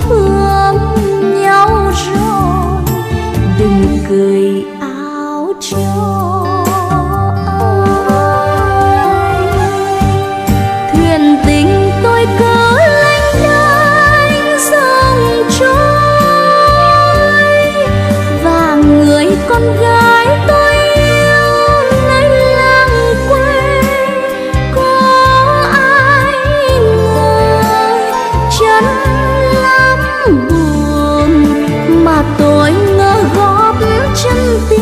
thương nhau rồi đừng cười áo cho ai. Thuyền tình tôi cứ con gái tôi yêu nơi làng quê, có ai ngờ chân lắm buồn mà tôi ngỡ góp chân tiếng.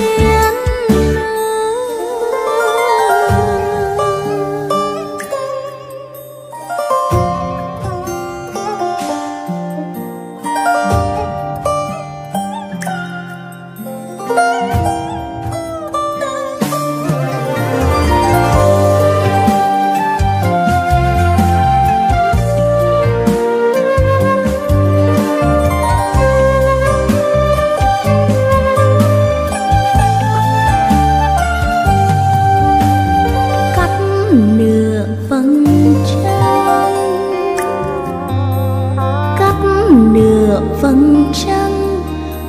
được vầng trăng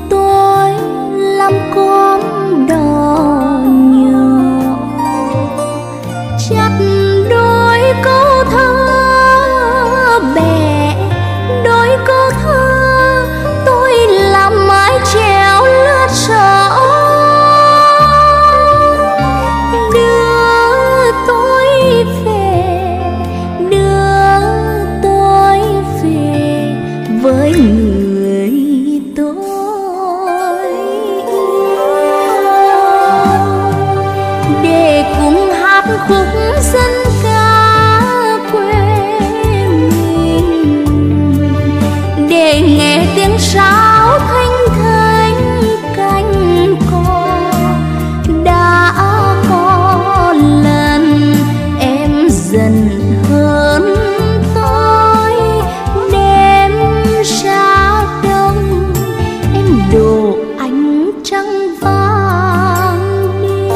tối lắm con đò nhỏ, chặt đôi câu thơ bè, đôi câu thơ tôi làm mãi treo lướt gió. Đưa tôi về, đưa tôi về với người tôi yêu, để cùng hát khúc dân ca quê mình, để nghe tiếng sáo thanh thanh cánh cò. Đã có lần em dần hơn tôi, đêm ra đông em đổ ánh trăng vàng đi.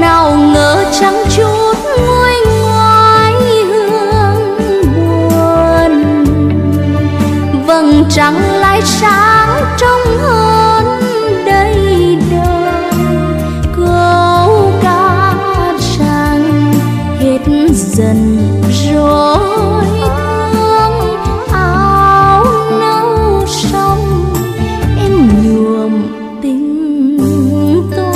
Nào ngờ trăng chút nguôi ngoai hương buồn, vầng trăng lại sáng trong hơn đây đời. Câu ca rằng hết dần rồi thương, áo nâu sông em nhuộm tình tôi.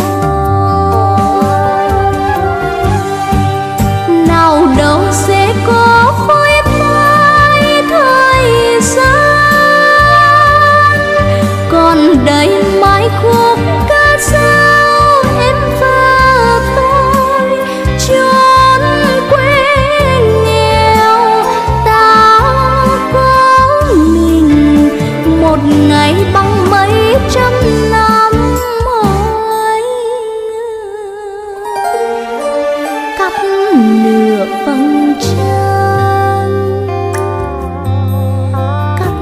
Nào đâu sẽ có khói bay thời gian, còn đây mãi khúc ca dao em và tôi. Chốn quê nghèo ta có mình, một ngày bằng mấy trăm năm hối ngược, cắp nửa vầng trăng, cắp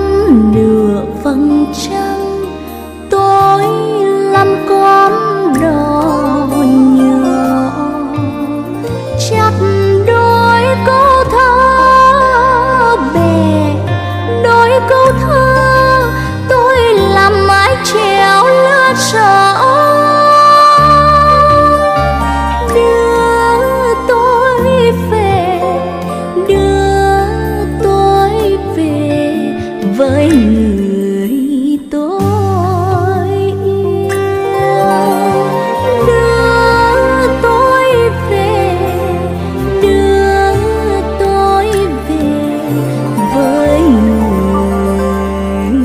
nửa vầng trăng tối lắm con đò nhỏ, chặt đôi câu thơ bè, đôi câu thơ tôi làm mãi treo lướt gió. Đưa tôi về với người tôi yêu, đưa tôi về, đưa tôi về với người tôi yêu. Nghe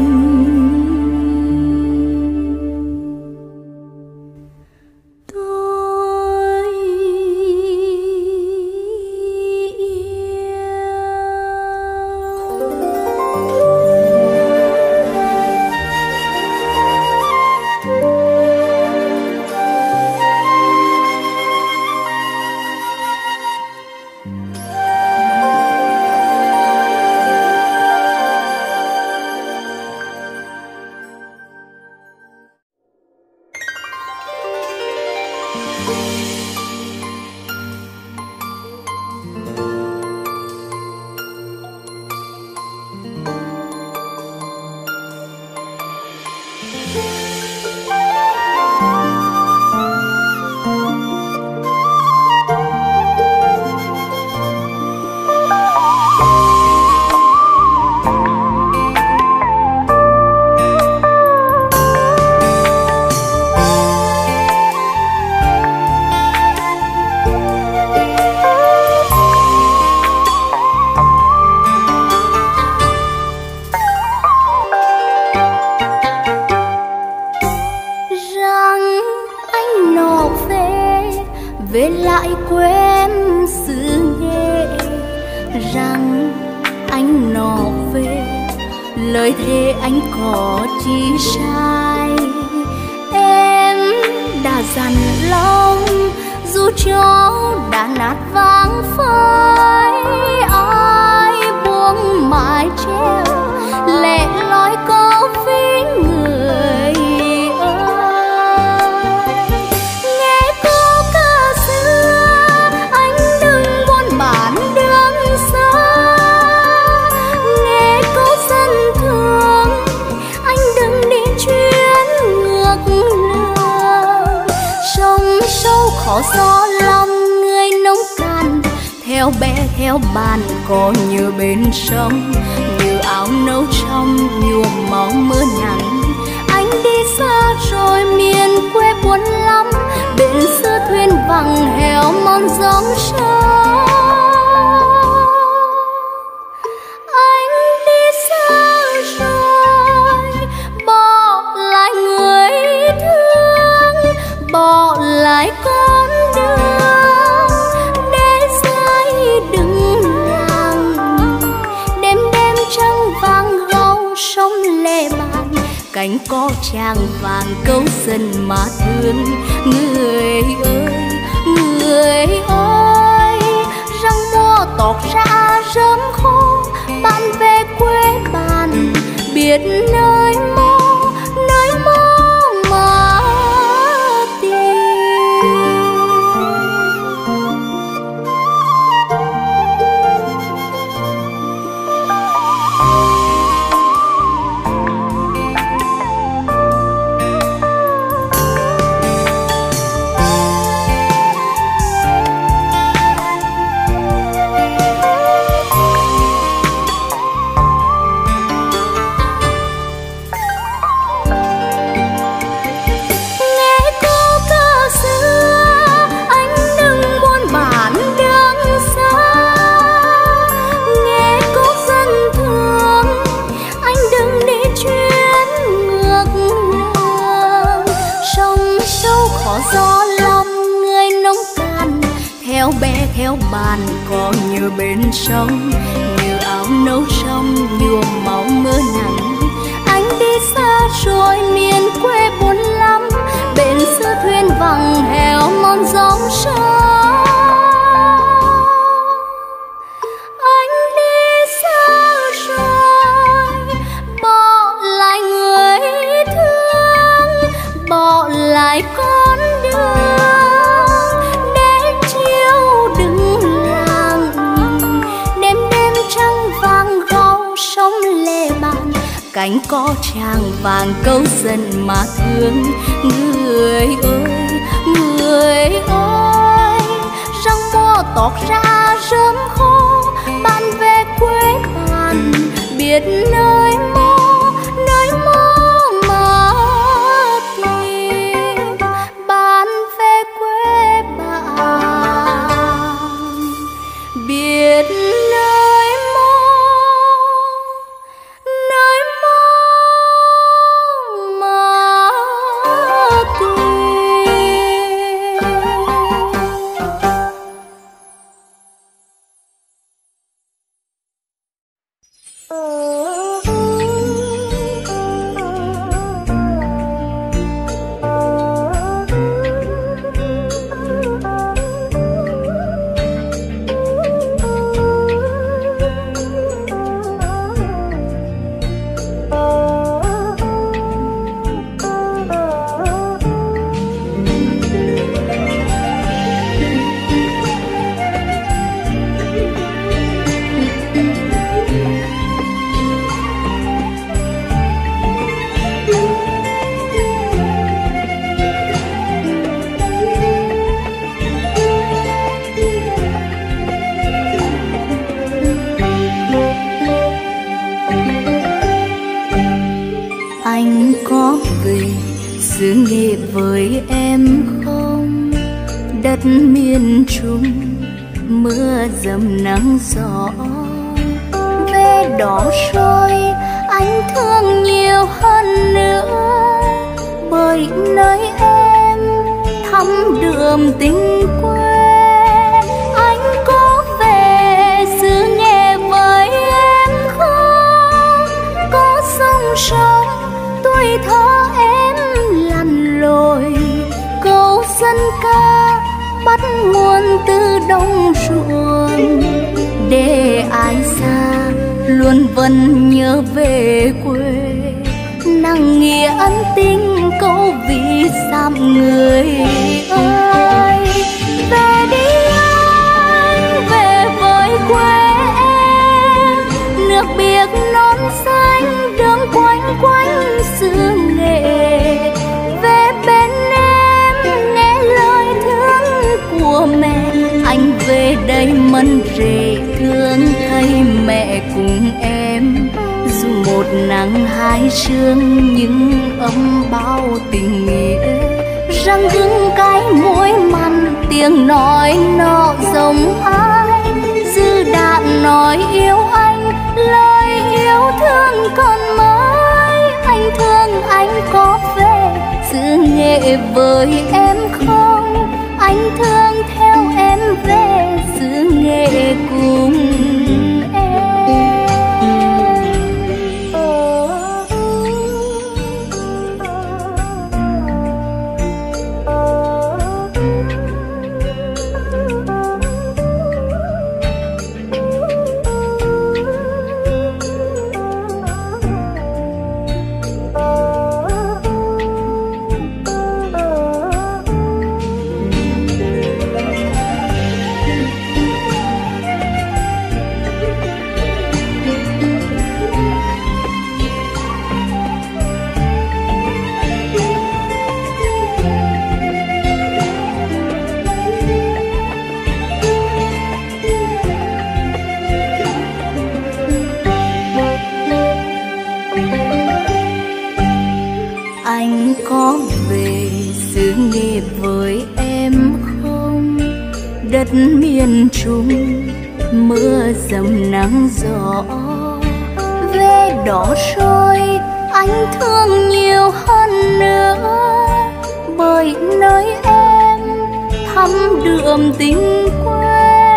gió lòng người nông cạn theo bé theo bàn có như bên sông như áo nấu trong nhuộm máu mưa nắng. Anh đi xa rồi miền quê buồn lắm, bên xưa thuyền vắng héo mòn dòng sông. Anh đi xa rồi bỏ lại người thương, bỏ lại con đường để dài đừng làng. Đêm đêm trăng vàng gâu sông lệ bàn, cánh có tràng vàng câu dân mà thương. Người ơi, người ơi, răng mùa tọt ra rớm khô, bạn về quê bạn biết nơi mơ. Theo bàn có như bên sông như áo nấu trong nhuộm máu mưa nắng. Anh đi xa rồi miền quê buồn lắm, bên xưa thuyền vắng héo mòn dòng sông. Anh đi xa rồi bỏ lại người thương, bỏ lại con đường cánh có tràng vàng câu dân mà thương. Người ơi, người ơi, răng mùa tọt ra rớm khô, bạn về quê bạn biết nơi mơ, nơi mơ mà tìm. Bạn về quê bạn biết nơi với em không. Đất miền Trung mưa dầm nắng gió, về đó rồi anh thương nhiều hơn nữa, bởi nơi em thắm đượm tình quê. Anh có về xứ Nghệ với em không, có sông sâu tuổi thơ câu dân ca bắt nguồn từ đồng ruộng, để ai xa luôn vẫn nhớ về quê. Nặng nghĩa ân tình câu vì dặm người ơi, về đi anh, về với quê em. Nước biếc non xanh đường quanh quanh xứ Nghệ, về bên em nghe lời thương rể thương thay mẹ cùng em, dù một nắng hai sương nhưng ấm bao tình nghĩa. Răng vững cái mũi mặn, tiếng nói nọ giống ai, dư đạn nói yêu anh, lời yêu thương còn mới. Anh thương anh có về giữ Nghệ với em không? Anh thương theo em về giữ Nghệ cùng miền Trung. Mưa dầm nắng gió về đỏ sôi, anh thương nhiều hơn nữa, bởi nơi em thắm đượm tình quê.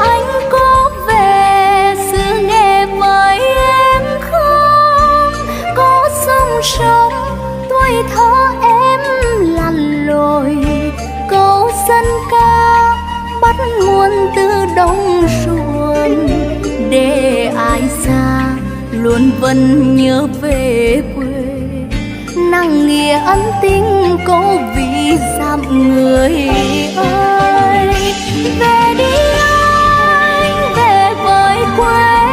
Anh có về xứ Nghệ với em không? Có sông sống tuổi thơ em lặn lội, câu dân ca bắt nguồn từ đồng ruộng, để ai xa luôn vẫn nhớ về quê. Nặng nghĩa ân tình cố vì dặm người ơi, về đi anh, về với quê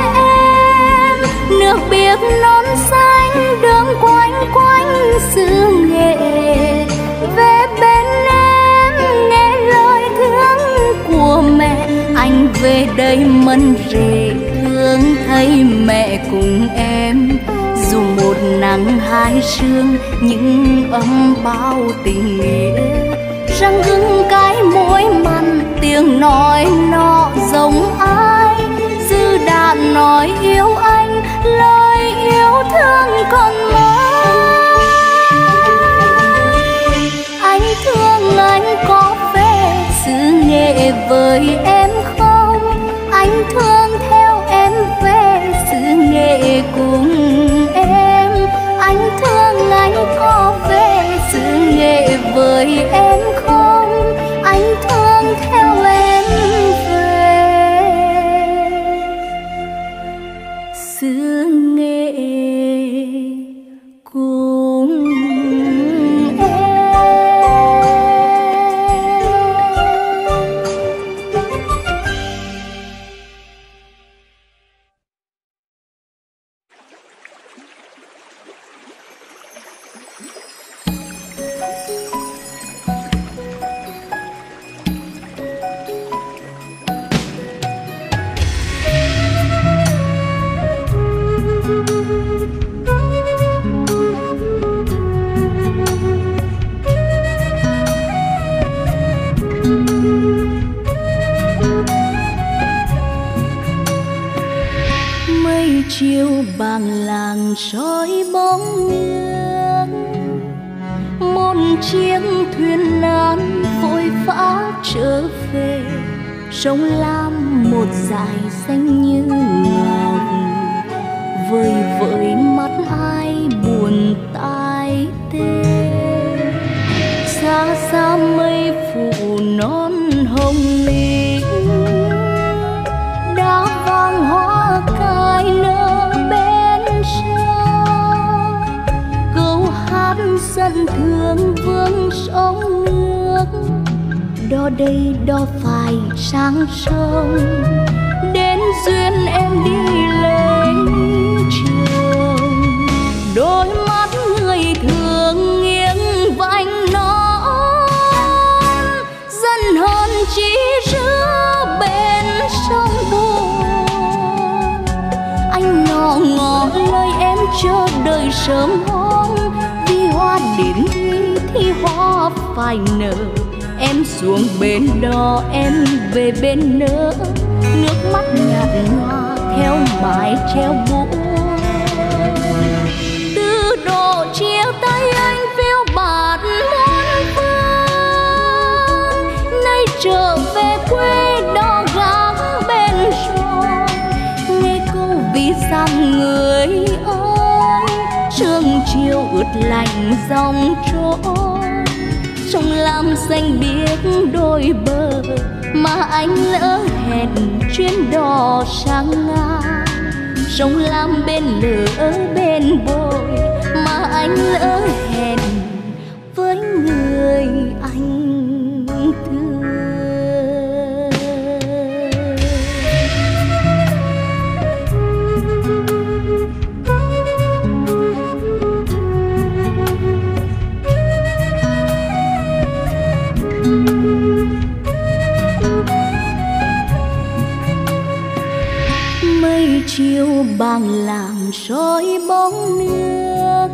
em. Nước biếc non xanh đường quanh quanh xứ Nghệ, về bên mẹ anh về đây mân rể thương thay mẹ cùng em, dù một nắng hai sương nhưng ấm bao tình nghĩa. Răng hứng cái mũi mặn, tiếng nói nọ giống ai, dư đạn nói yêu anh, lời yêu thương còn mãi. Anh thương anh có về xứ Nghệ với em không? Anh thương theo em về xứ Nghệ cùng em. Anh thương anh có về xứ Nghệ với em không? Anh thương theo em về xứ Nghệ cùng sông Lam một dải xanh như ngọc, vời vợi mắt ai buồn tai tê. Xa xa mây phủ non hồng lý, đã vàng hoa cài nở bên sông. Câu hát dân thương vương sông nước, đo đây đo phải sang sông. Đến duyên em đi lấy trường, đôi mắt người thường nghiêng vành non, dần hơn chỉ giữa bên sông. ngọ ngọ nơi em chờ đợi sớm hôm, vì hoa đến thì hoa phải nở. Em xuống bên đó em về bên nỡ, nước mắt nhạt nhòa theo mái treo buồn. Từ độ chia tay anh phiêu bạt muôn phương, nay trở về quê đó gác bên sông. Nghe câu vì sao người ơi, sương chiều ướt lạnh dòng trôi. Sông Lam xanh biếc đôi bờ mà anh lỡ hẹn chuyến đò sang ngang. Sông Lam bên lỡ bên bồi mà anh lỡ hẹn với người anh. Chiều bàng làng soi bóng nước,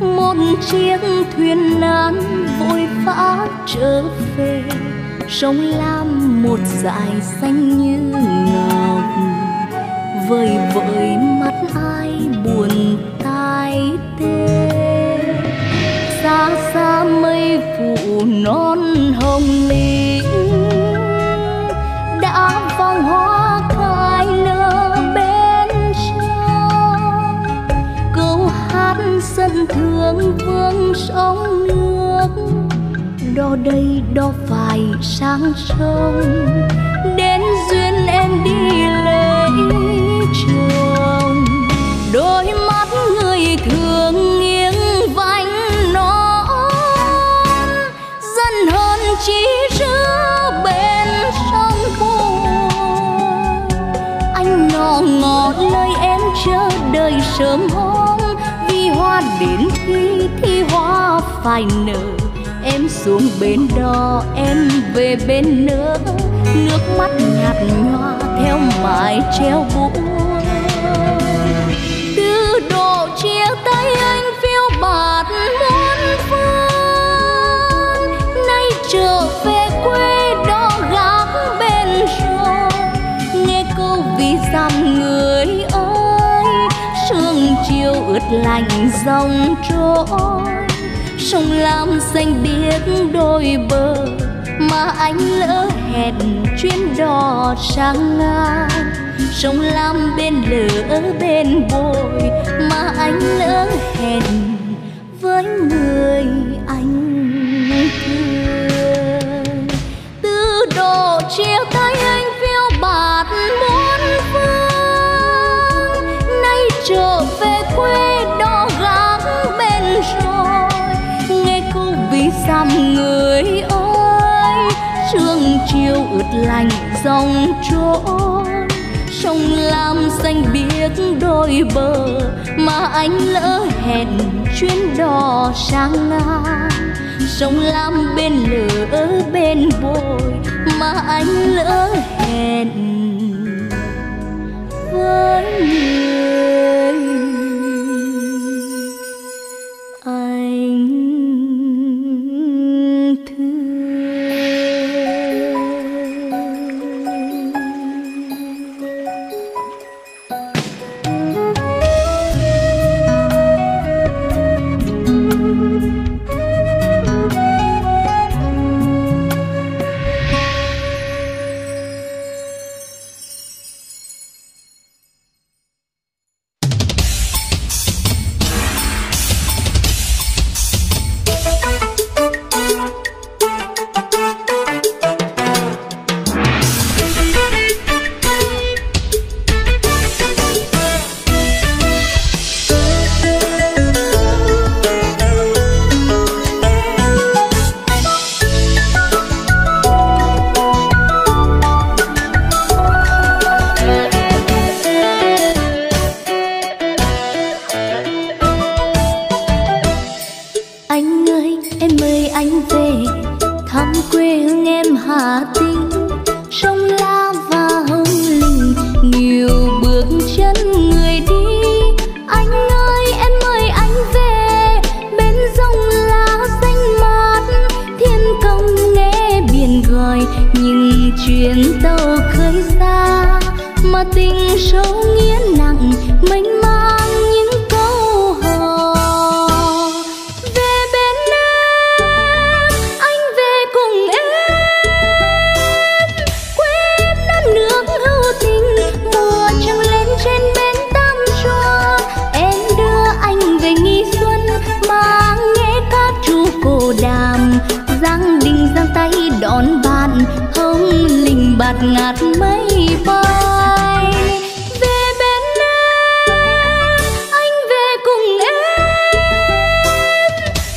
một chiếc thuyền nan vội vã trở về. Sông Lam một dải xanh như ngọc, vời vợi mắt ai buồn tai tê. Xa xa mây phủ non hồng lý đã vang hoa dân thương vương sông nước. Đó đây đó phải sang sông, đến duyên em đi lấy chồng. Đôi mắt người thương nghiêng vành nó, dân hơn chỉ rứa bên sông buồn. Anh ngọ ngọ nơi em chờ đợi sớm hôm, hoa đến thì hoa phải nở. Em xuống bên đó em về bên nỡ, nước mắt nhạt nhòa theo mái treo buồn. Từ độ chia tay anh phiêu bạt muôn phương, nay trở về quê đó gác bên sông. Nghe câu vì sao người ơi, sương chiều ướt lạnh dòng trôi. Sông Lam xanh biếc đôi bờ mà anh lỡ hẹn chuyến đò sang ngang. Sông Lam bên lỡ bên bồi mà anh lỡ hẹn với người anh thương. Từ độ chia tay anh phiêu bạt muôn phương, nay trở về quê đó gác bên rồi. Nghe câu vì sao người ơi, sương chiều ướt lạnh dòng trôi. Sông Lam xanh biếc đôi bờ mà anh lỡ hẹn chuyến đò sang ngang. Sông Lam bên lỡ bên bồi mà anh lỡ hẹn với người anh ngạt mây bay. Về bên em, anh về cùng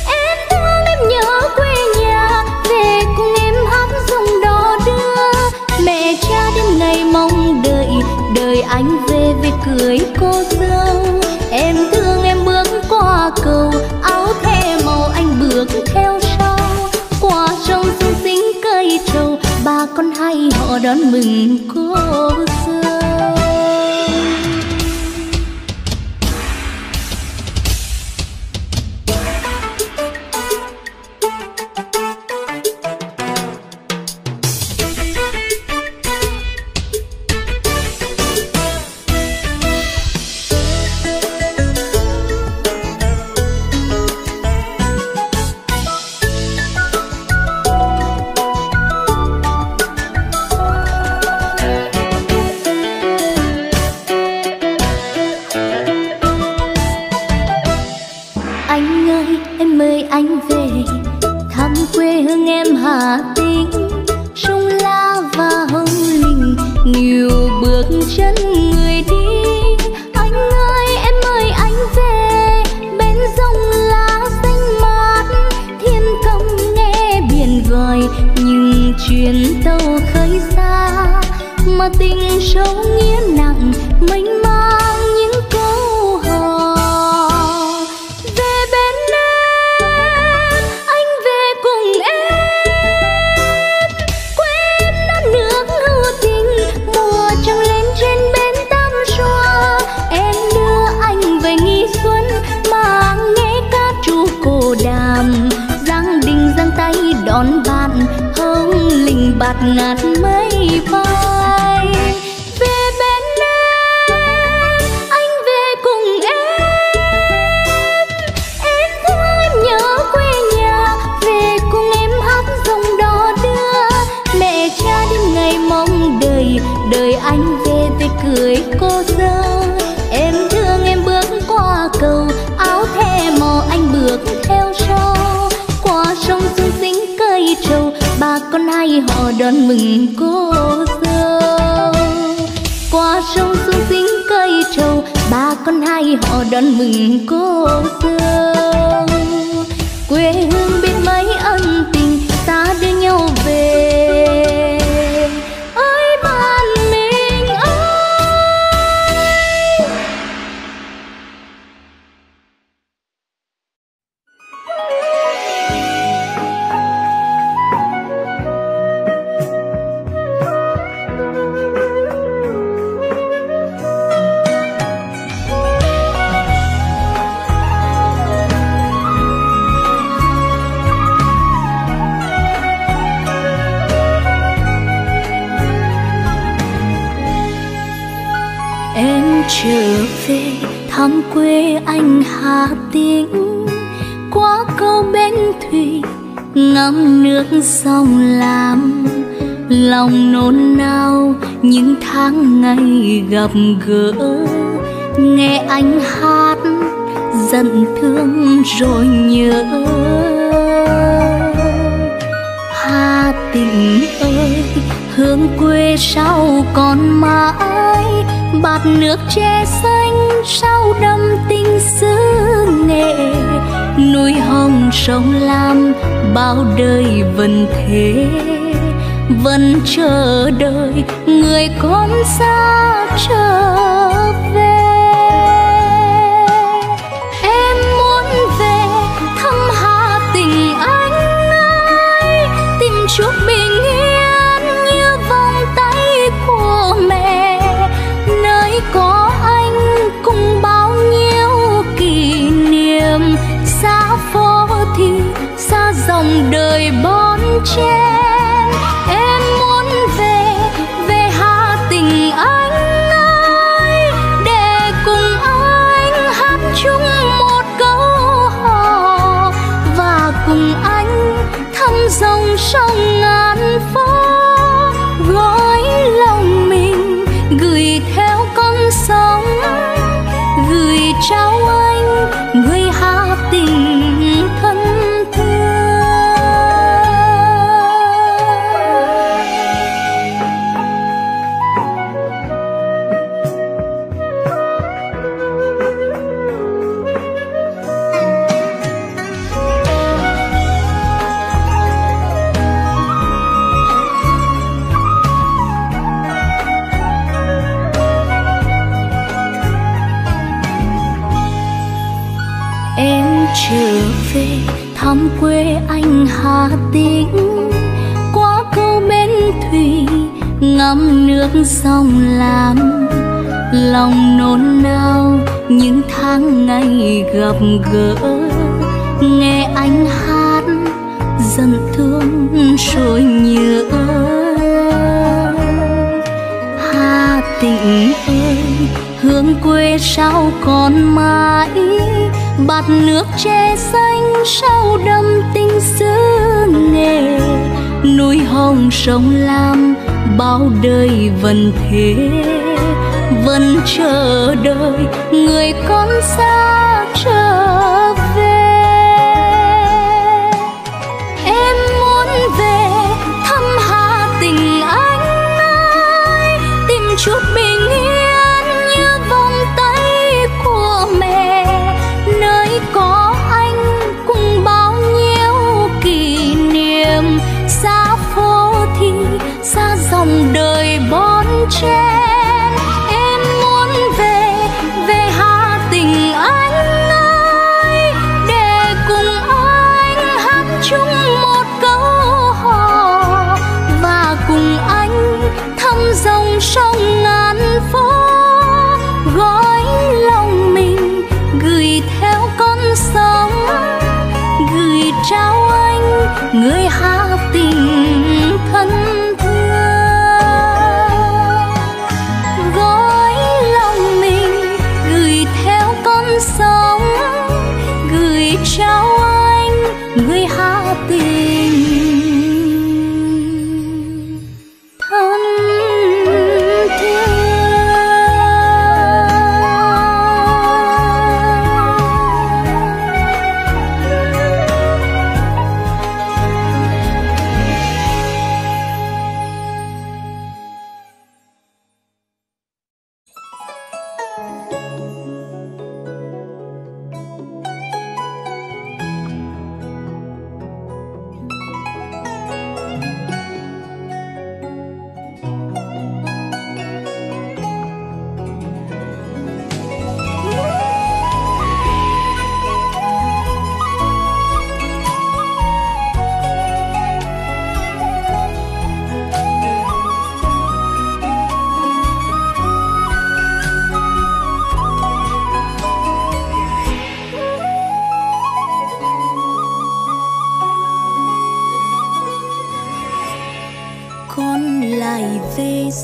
em thương em nhớ quê nhà. Về cùng em hát rung đò đưa, mẹ cha đến ngày mong đợi, đời anh về cưới cô dâu. Em thương em bước qua cầu, áo thề màu anh bước theo sau. Qua sông xinh xinh cây trầu, ba con hai họ đón mừng cô dâu. Sông Lam lòng nôn nao những tháng ngày gặp gỡ, nghe anh hát giận thương rồi nhớ. Hà Tĩnh ơi hương quê sao còn mãi, bạt nước tre xanh sao đậm tình xứ Nghệ. Núi hồng sông Lam bao đời vẫn thế, vẫn chờ đợi người con xa trở về. Em muốn về thăm Hà Tĩnh anh ơi, tìm chút bình yên như vòng tay của mẹ. Nơi có anh cùng bao nhiêu kỷ niệm, xa phố thì xa dòng đời bon chen. Em muốn về, về Hà Tĩnh anh ơi, trở về thăm quê anh Hà Tĩnh, qua câu bến thủy ngắm nước sông Lam, lòng nôn nao những tháng ngày gặp gỡ, nghe anh hát dần thương rồi nhớ. Hà Tĩnh ơi, hương quê sao còn mãi, bạt nước che xanh sao đậm tình xứ Nghệ, núi hồng sông Lam bao đời vẫn thế, vẫn chờ đợi người con xa trở về. Em muốn về thăm Hà Tĩnh anh ơi, tìm chút bình yên như vòng tay của mẹ, nơi có anh cùng bao nhiêu kỷ niệm, xa phố thì xa dòng đời bon chen. Dòng sông ngàn phố gói lòng mình, gửi theo con sóng, gửi trao anh người Hà Tĩnh thân thương. Gói lòng mình gửi theo con sóng, gửi trao anh người Hà Tĩnh.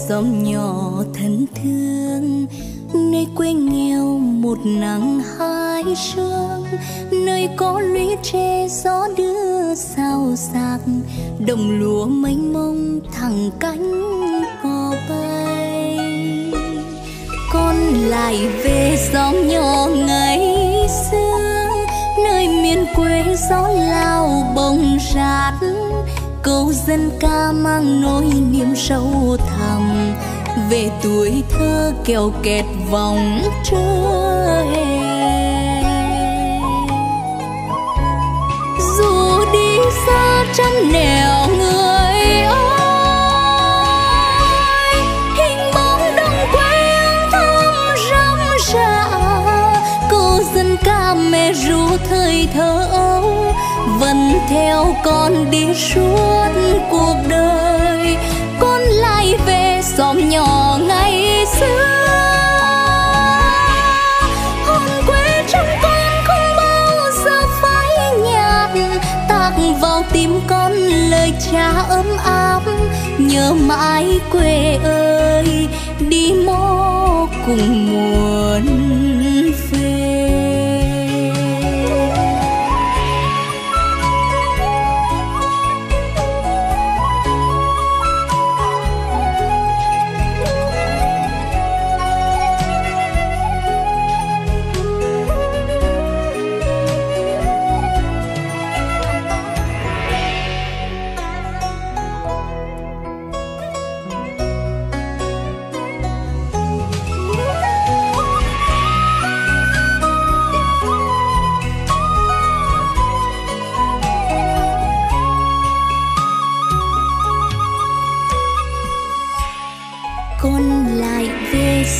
Dòng nhỏ thân thương nơi quê nghèo một nắng hai sương, nơi có lũy tre gió đưa sao sạc, đồng lúa mênh mông thẳng cánh cò bay. Con lại về dòng nhỏ ngày xưa, nơi miền quê gió lao bồng rát, câu dân ca mang nỗi niềm sâu thẳm về tuổi thơ kèo kẹt vòng trưa hè. Dù đi xa trăm nẻo người ơi, hình bóng đồng quê thơm râm rạ, câu dân ca mê ru thời thơ ấu vẫn theo con đi suốt cuộc đời. Con lại về xóm nhỏ ngày xưa, hồn quê trong con không bao giờ phai nhạt, tạc vào tim con lời cha ấm áp, nhớ mãi quê ơi đi mô cùng muốn.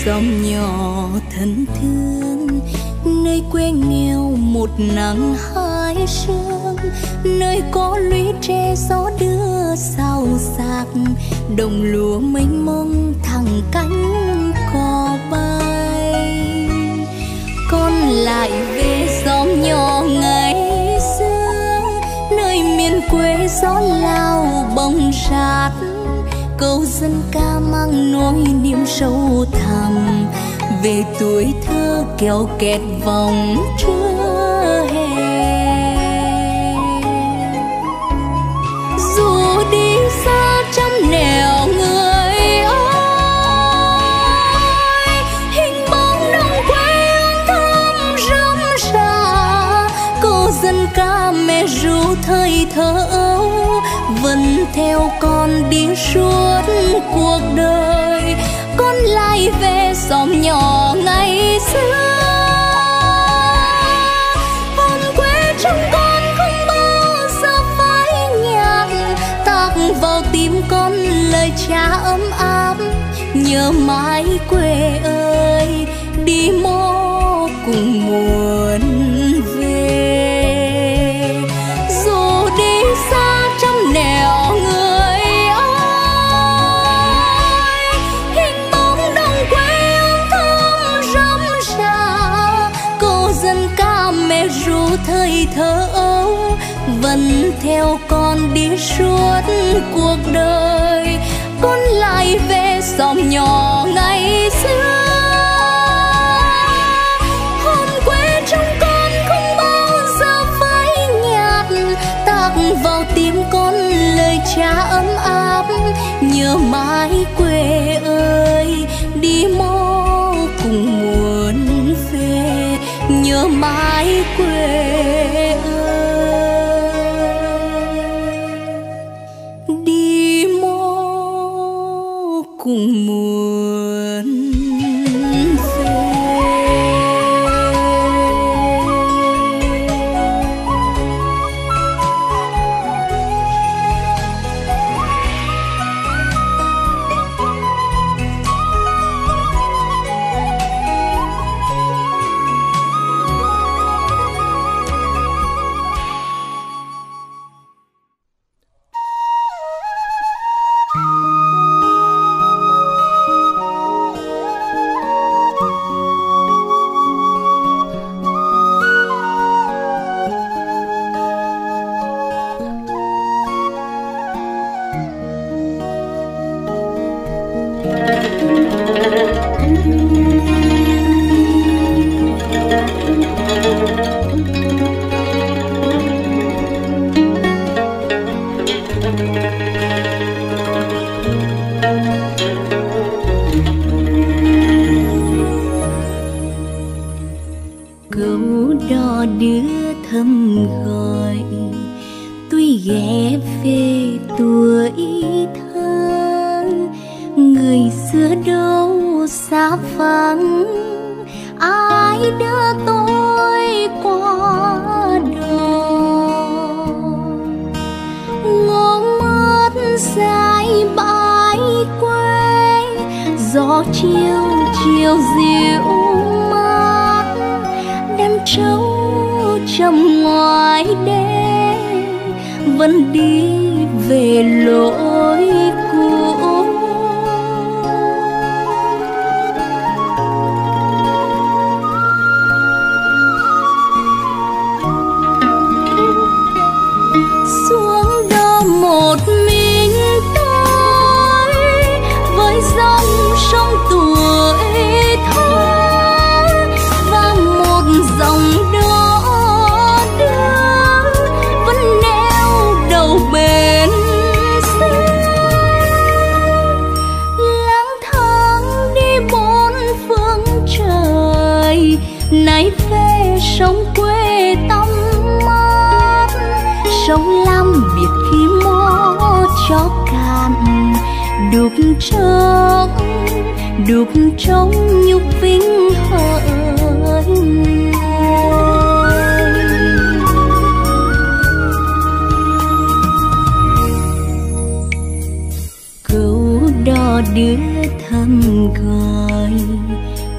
Dòng nhỏ thân thương nơi quê nghèo một nắng hai sương, nơi có lũy tre gió đưa sao sạc, đồng lúa mênh mông thẳng cánh cò bay. Con lại về xóm nhỏ ngày xưa, nơi miền quê gió lao bông rát, câu dân ca mang nỗi niềm sâu thẳm về tuổi thơ kéo kẹt vòng trưa hè. Dù đi xa trăm nẻo người ơi, hình bóng đồng quê hương thơm râm rà, câu dân ca mẹ ru thời thơ ấu vẫn theo con đi suốt cuộc đời. Con lại về xóm nhỏ ngày xưa, hôm quê trong con không bao giờ phai nhạt, tạc vào tim con lời cha ấm áp, nhớ mãi quê ơi đi mô cùng muôn. Thời thơ ấu vẫn theo con đi suốt cuộc đời. Con lại về xóm nhỏ ngày xưa, hôm quê trong con không bao giờ phai nhạt, tạc vào tim con lời cha ấm áp, nhớ mãi quê ơi đi mô cùng muốn về, nhớ mãi quê đi mô cùng muốn về. Đưa thăm gọi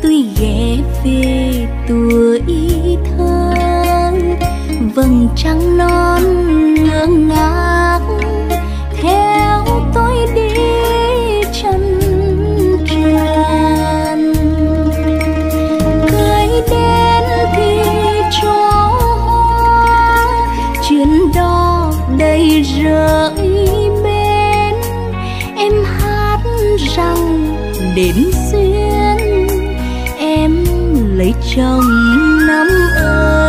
tôi ghé về tuổi vầng trăng non ngương ngác theo tôi đi chân trần. Cưới đến thì cho hoa, chuyến đó đầy rơi bên. Em hát rằng đến duyên em lấy chồng năm ơi.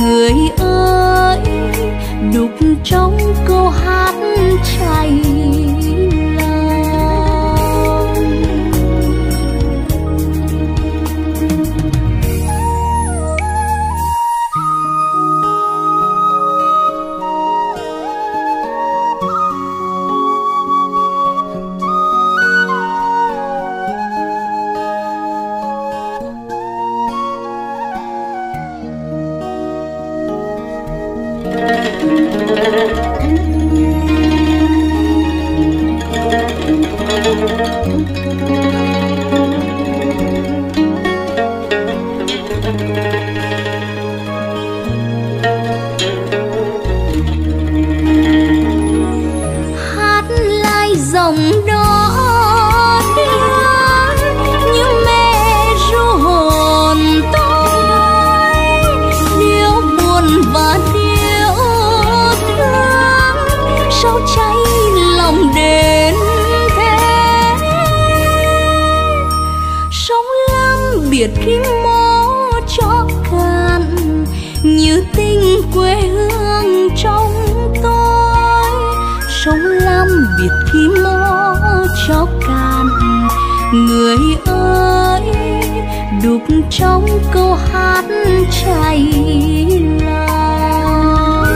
Người ơi, đục trong câu hát cháy lòng. Người ơi, đục trong câu hát cháy lòng.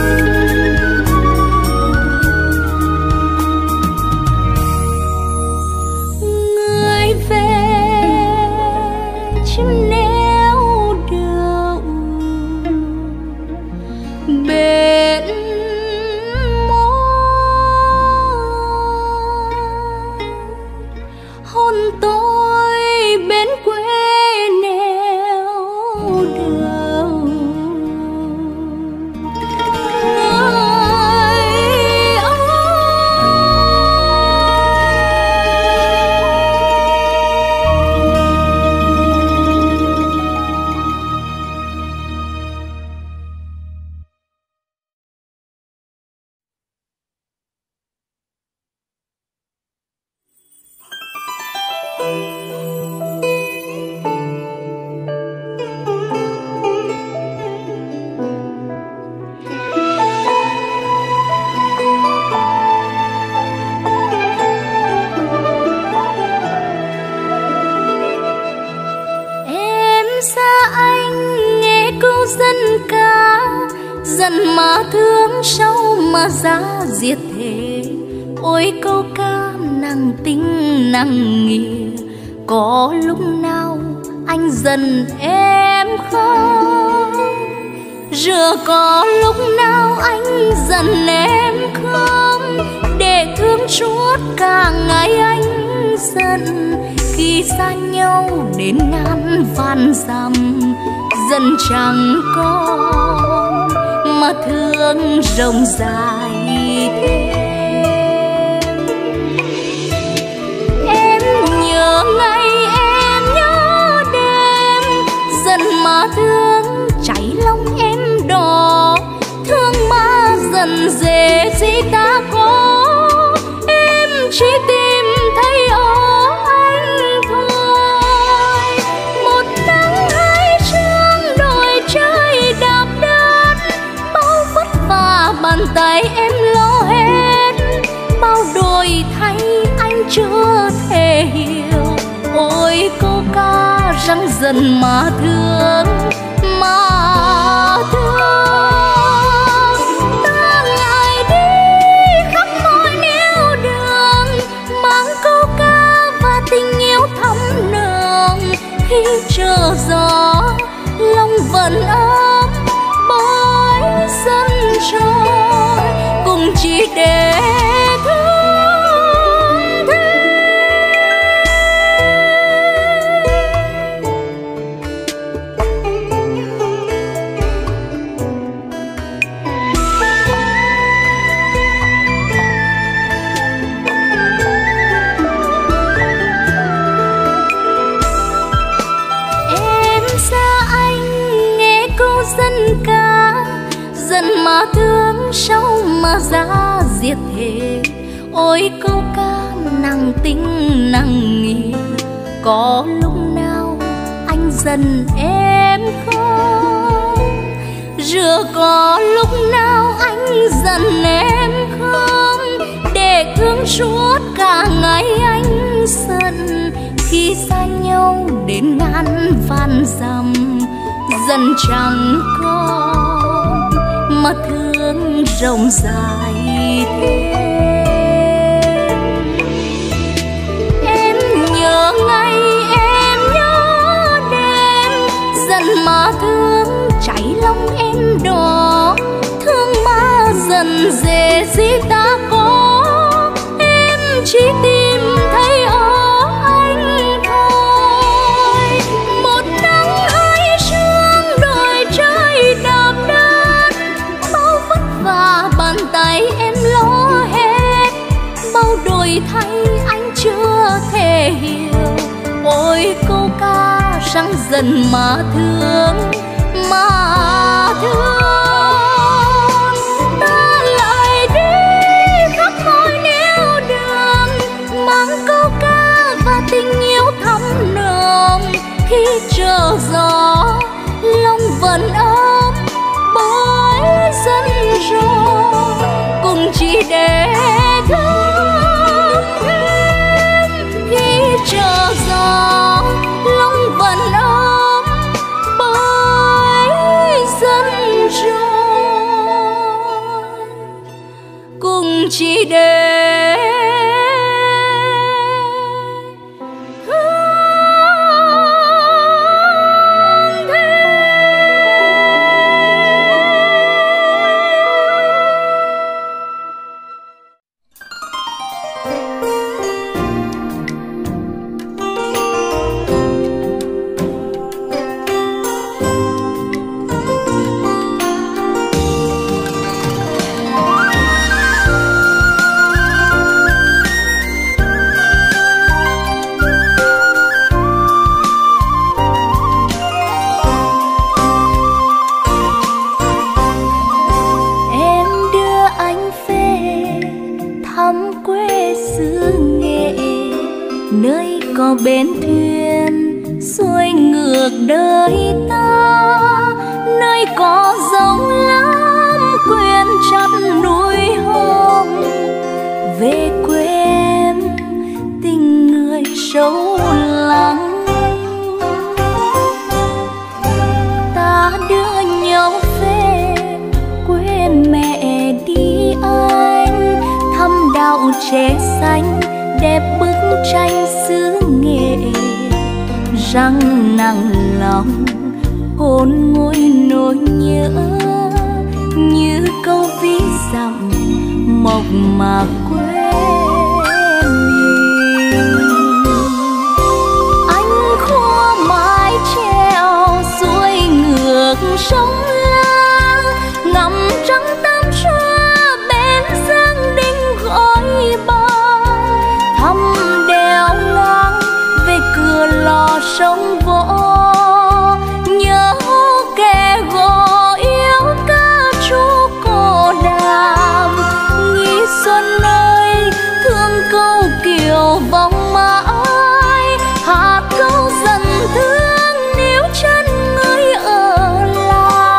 Người về chứ nếu đâu bên môi hôn tôi. Giá diệt thế, ôi câu ca nặng tính nặng nghĩa. Có lúc nào anh giận em không? Rửa có lúc nào anh giận em không? Để thương suốt cả ngày anh giận. Khi xa nhau đến ngàn vạn dặm, giận chẳng có mà thương rộng dài thêm. Em nhớ ngày em nhớ đêm, giận mà thương cháy lòng em đỏ. Thương mà giận dễ gì ta có, em chỉ tìm thấy ở anh thôi. Một nắng hai sương đồi trời đạp đất. trắng dần mà thương, mà thương. Ta ngại đi khắp mọi nẻo đường, mang câu ca và tình yêu thắm nồng. Khi chờ gió lòng vẫn ấm bối dân trời, cùng chỉ để giá diệt thế. Ôi câu ca nặng tính nặng nghĩa, có lúc nào anh dần em không? Rửa có lúc nào anh dần em không? Để thương suốt cả ngày anh sân, khi xa nhau đến ngàn vạn dặm dần chẳng còn mà thương rộng dài thêm. Em nhớ ngày em nhớ đêm, dần mà thương cháy lòng em đỏ, thương mà dần dề gì ta có, em chỉ tìm thấy ở anh thôi. Một nắng hai sương đôi trời đạp đất, bao vất vả bàn tay em lo hết, bao đổi thay anh chưa thể hiểu. Ôi câu ca răng dần mà thương, mà thương. Ta lại đi khắp mọi nẻo đường, mang câu ca và tình yêu thắm nồng. Khi chờ gió lòng vẫn ấm bối dân rồi, cùng chỉ để thương thêm. Khi chờ gió lòng vẫn ấm bối dân rồi, cùng chỉ để bến thuyền xuôi ngược đời ta, nơi có giống lắm quyền chặt núi hồng. Về quê em tình người sâu lắng, ta đưa nhau về quê mẹ đi anh, thăm đạo trẻ xanh đẹp bức tranh xứ Nghệ. Răng nặng lòng hôn môi nỗi nhớ, như câu ví dặm mộc mà quê mình. Anh khua mái treo xuôi ngược sông Lam, ngắm trăng tan ra bên giang đình gọi bao, thăm lò sông vỗ nhớ kẻ gò yếu ca chú cổ đàm. Nghi xuân ơi thương câu kiều vòng mãi, hát câu dần thương níu chân người ở lại.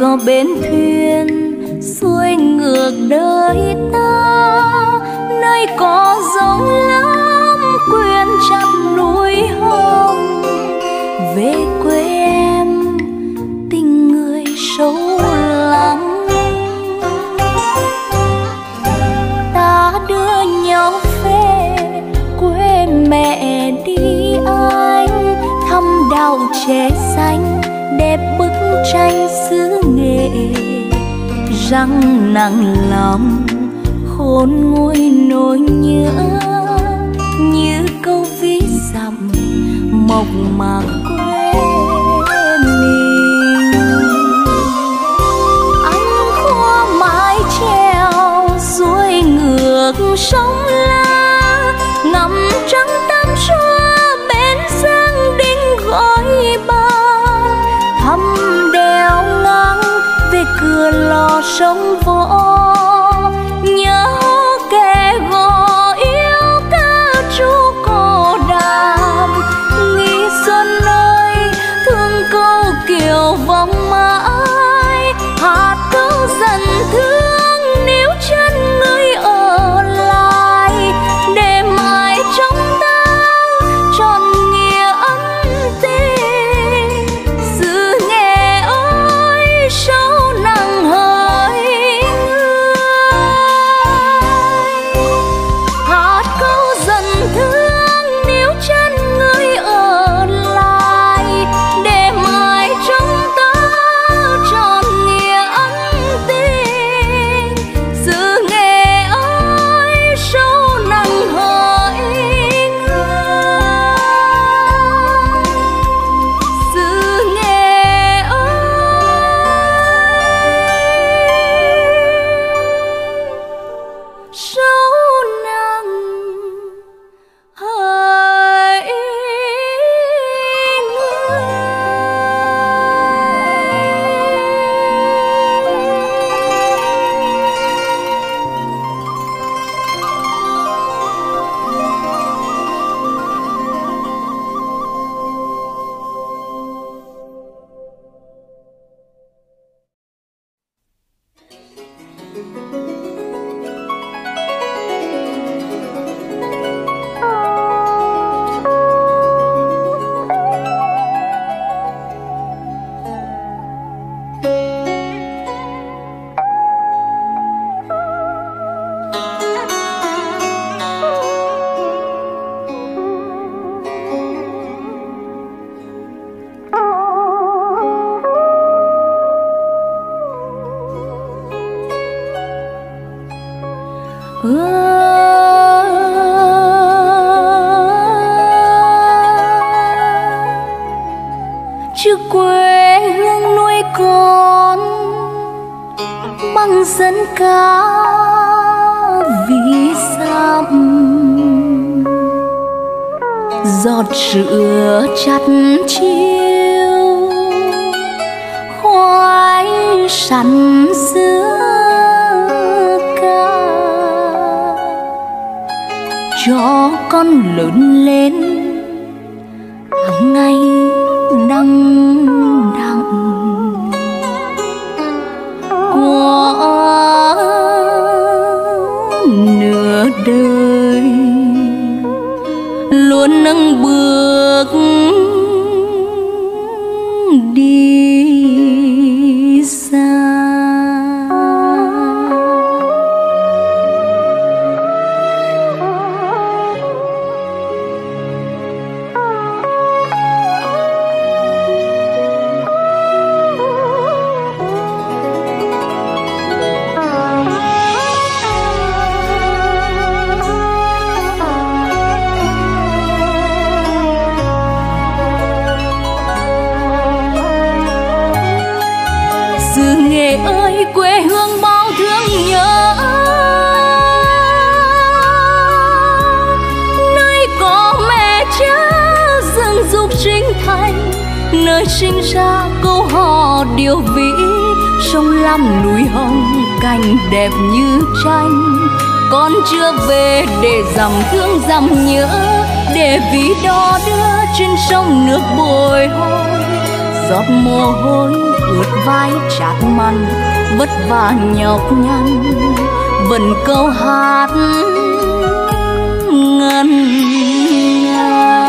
có bến thuyền xuôi ngược đời ta, nơi có giống lắm quyện chặt núi hồng. Về quê em tình người sâu lắng, ta đưa nhau về quê mẹ đi anh, thăm đào trẻ xanh đẹp bức tranh xứ Nghệ. Răng nặng lòng khôn nguôi nỗi nhớ, như câu ví dặm mộc mạc quê mình. Anh khua mái trèo xuôi ngược sông La, ngắm trăng tan trưa bên Giang Đình gọi ba, thăm đèo ngang về cửa lò sông Võ. Sữa chặt chiêu khoai sắn dứa ca, cho con lớn lên lòng ngay đăng đặng của nửa đời, luôn nâng bước đi xa. Sinh ra câu hò điệu vĩ, sông Lam núi Hồng cảnh đẹp như tranh. Con chưa về để dằm thương dằm nhớ, để ví đo đưa trên sông nước bồi hồi. giọt mồ hôi ướt vai chát mặn, vất vả nhọc nhằn vẫn câu hát ngân nga.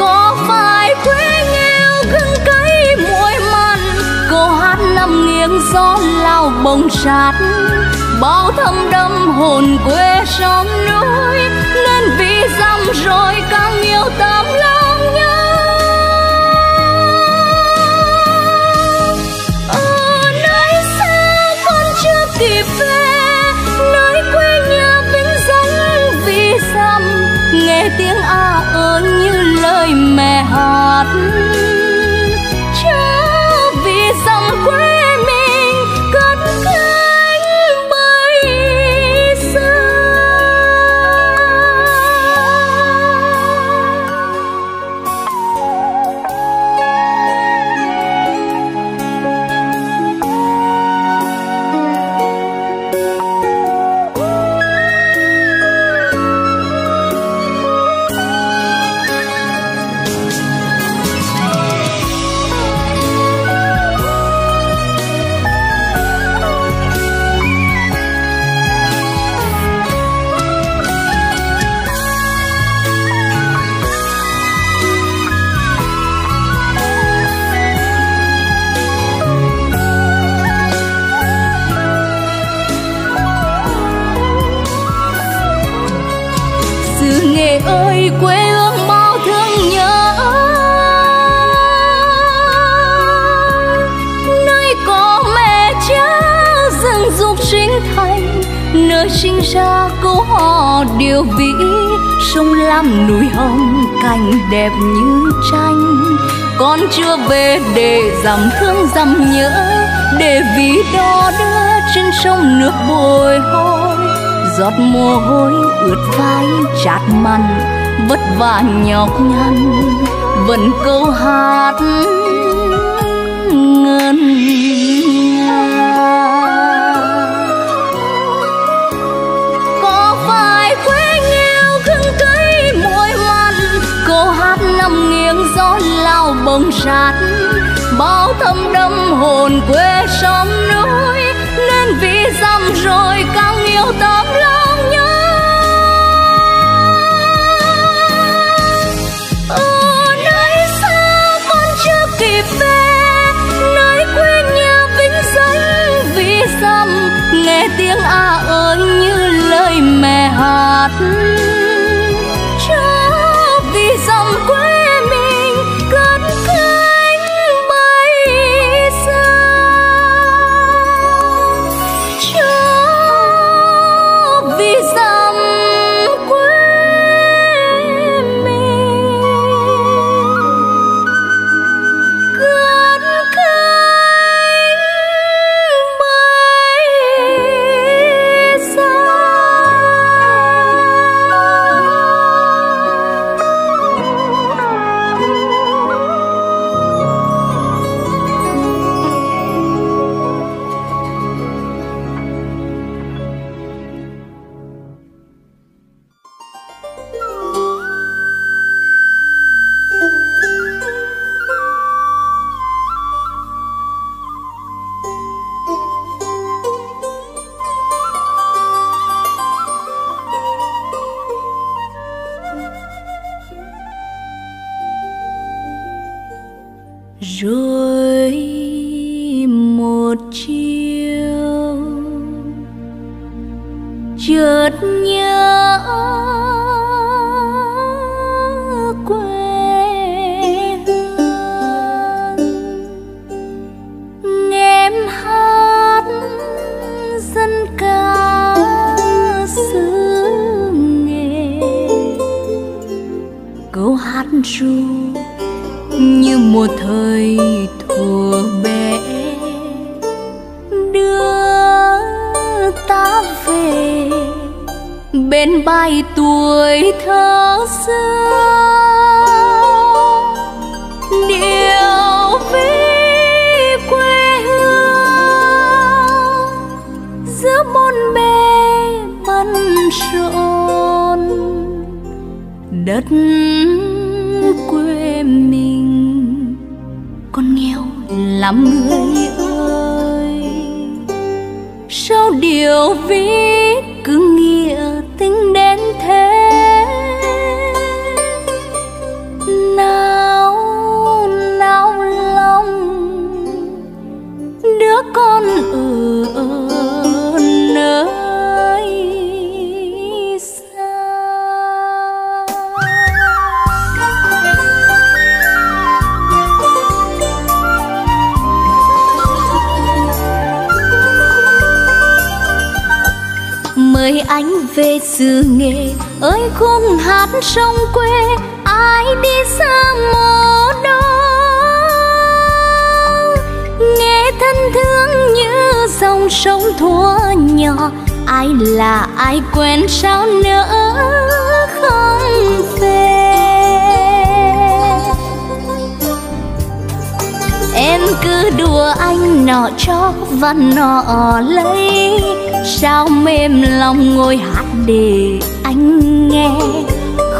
Có phải quê nghèo gừng cay muối mặn, câu hát nằm nghiêng gió lao bồng sát bao thâm đâm hồn quê sông núi, nên vì dăm rồi càng yêu tấm lòng nhau. Ở nơi xa con chưa kịp về, nơi quê nhà vĩnh danh vì dăm nghe tiếng a ơi như lời mẹ hát. Chớ vì dăm quê quê hương bao thương nhớ, nơi có mẹ cha dựng dục sinh thành, nơi sinh ra câu hò điều vĩ, sông Lam núi Hồng cảnh đẹp như tranh. Con chưa về để dằm thương dằm nhớ, để ví đo đưa trên sông nước bồi hồi, giọt mồ hôi ướt vai chát mặn, vất vả nhọc nhằn vẫn câu hát ngân nga. Có phải quê nghèo gừng cay muối mặn, câu hát nằm nghiêng gió lao bồng sát bao thâm đâm hồn quê sông núi, nên vì dăm rồi càng yêu tấm lòng nhau. Về nơi quê nhà vĩnh danh vì dăm nghe tiếng a ơi như lời mẹ hát. Chớ vì dăm quê mình cất cánh bay xa, chớ vì dăm đất quê mình. Con nghèo lắm người ơi, sao điều ví cứ nghĩa tính đến thế. Nào nào lòng đứa con ở nơi mời anh về xứ Nghệ ơi, khung hát sông quê ai đi xa mồ đó. Nghe thân thương như dòng sông thuở nhỏ, ai là ai quên sao nữa không về. Em cứ đùa anh nọ cho và nọ lấy, sao mềm lòng ngồi hát để anh nghe.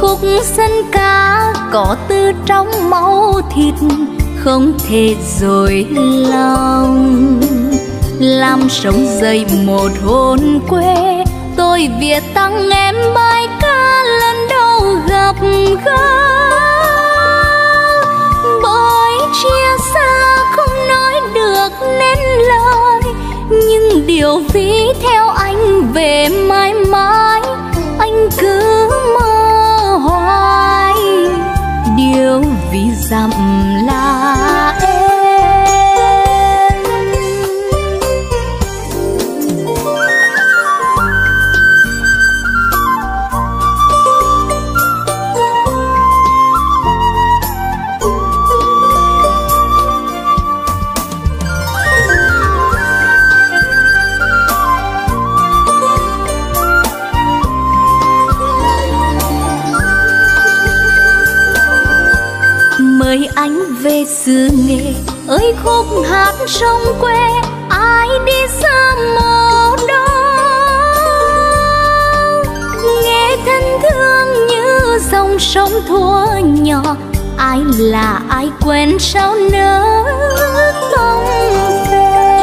Khúc dân ca có từ trong máu thịt, không thể dối lòng. Làm sống dậy một hồn quê, tôi Việt tặng em bài ca lần đầu gặp gỡ. Bối chia xa không nói được nên lời, nhưng điều ví theo anh về mãi mãi. Anh cứ mơ hoài, điều ví dặm là em. Mời anh về xứ Nghệ ơi, khúc hát sông quê ai đi xa mồ đó. Nghe thân thương như dòng sông thuở nhỏ, ai là ai quên sao nỡ không về.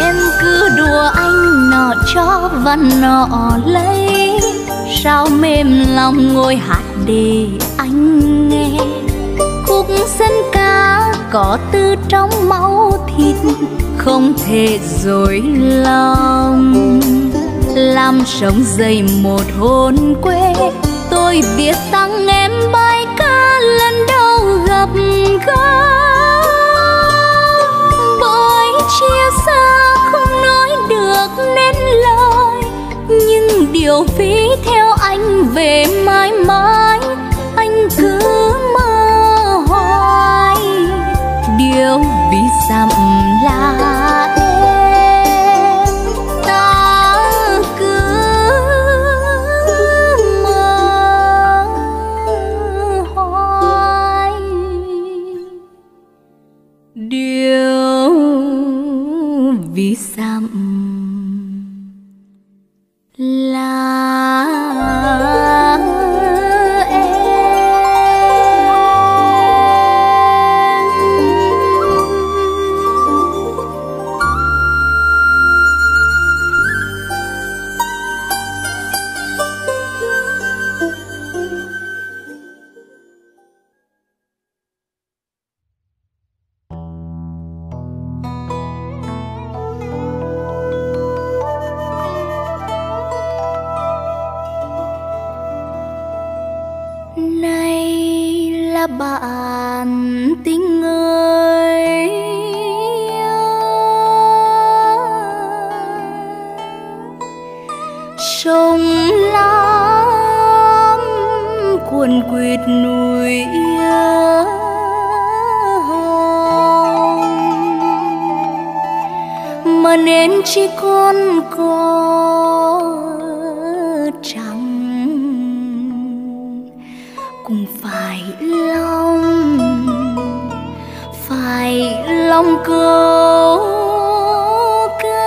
Em cứ đùa anh nọ cho và nọ lấy, sao mềm lòng ngồi hát để anh nghe. Khúc dân ca có từ trong máu thịt, không thể dối lòng. Làm sống dậy một hồn quê, tôi Việt tặng em bài ca lần đầu gặp gỡ. Bối chia xa không nói được nên lời, nhưng điều ví theo anh về mãi mãi. Anh cứ mơ hoài, điều ví dặm là em. Ta cứ mơ hoài, điều ví dặm là bạn tình ơi. Sông Lam cuồn quít núi hồng, mà nên chỉ còn có cũng phải lòng câu ca.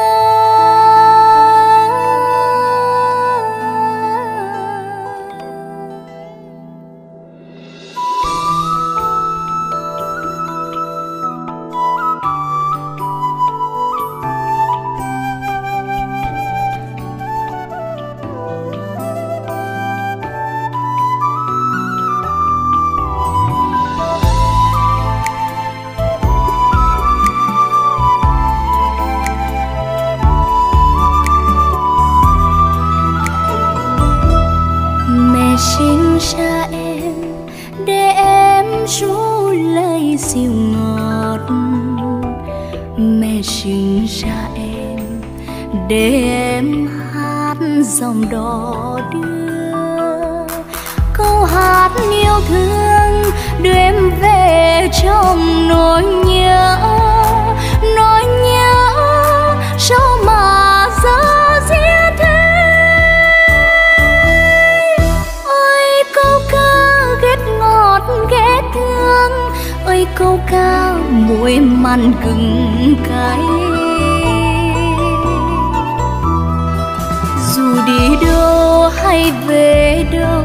trinh xa em để em ru lời dịu ngọt. Mẹ sinh ra em để em hát dòng đò đưa, câu hát yêu thương đưa em về trong nỗi nhớ, nỗi nhớ sao mà giá diết thế. Ôi câu ca ghét ngọt ghét thương, ôi câu ca muối mặn cứng cay. Dù đi đâu hay về đâu,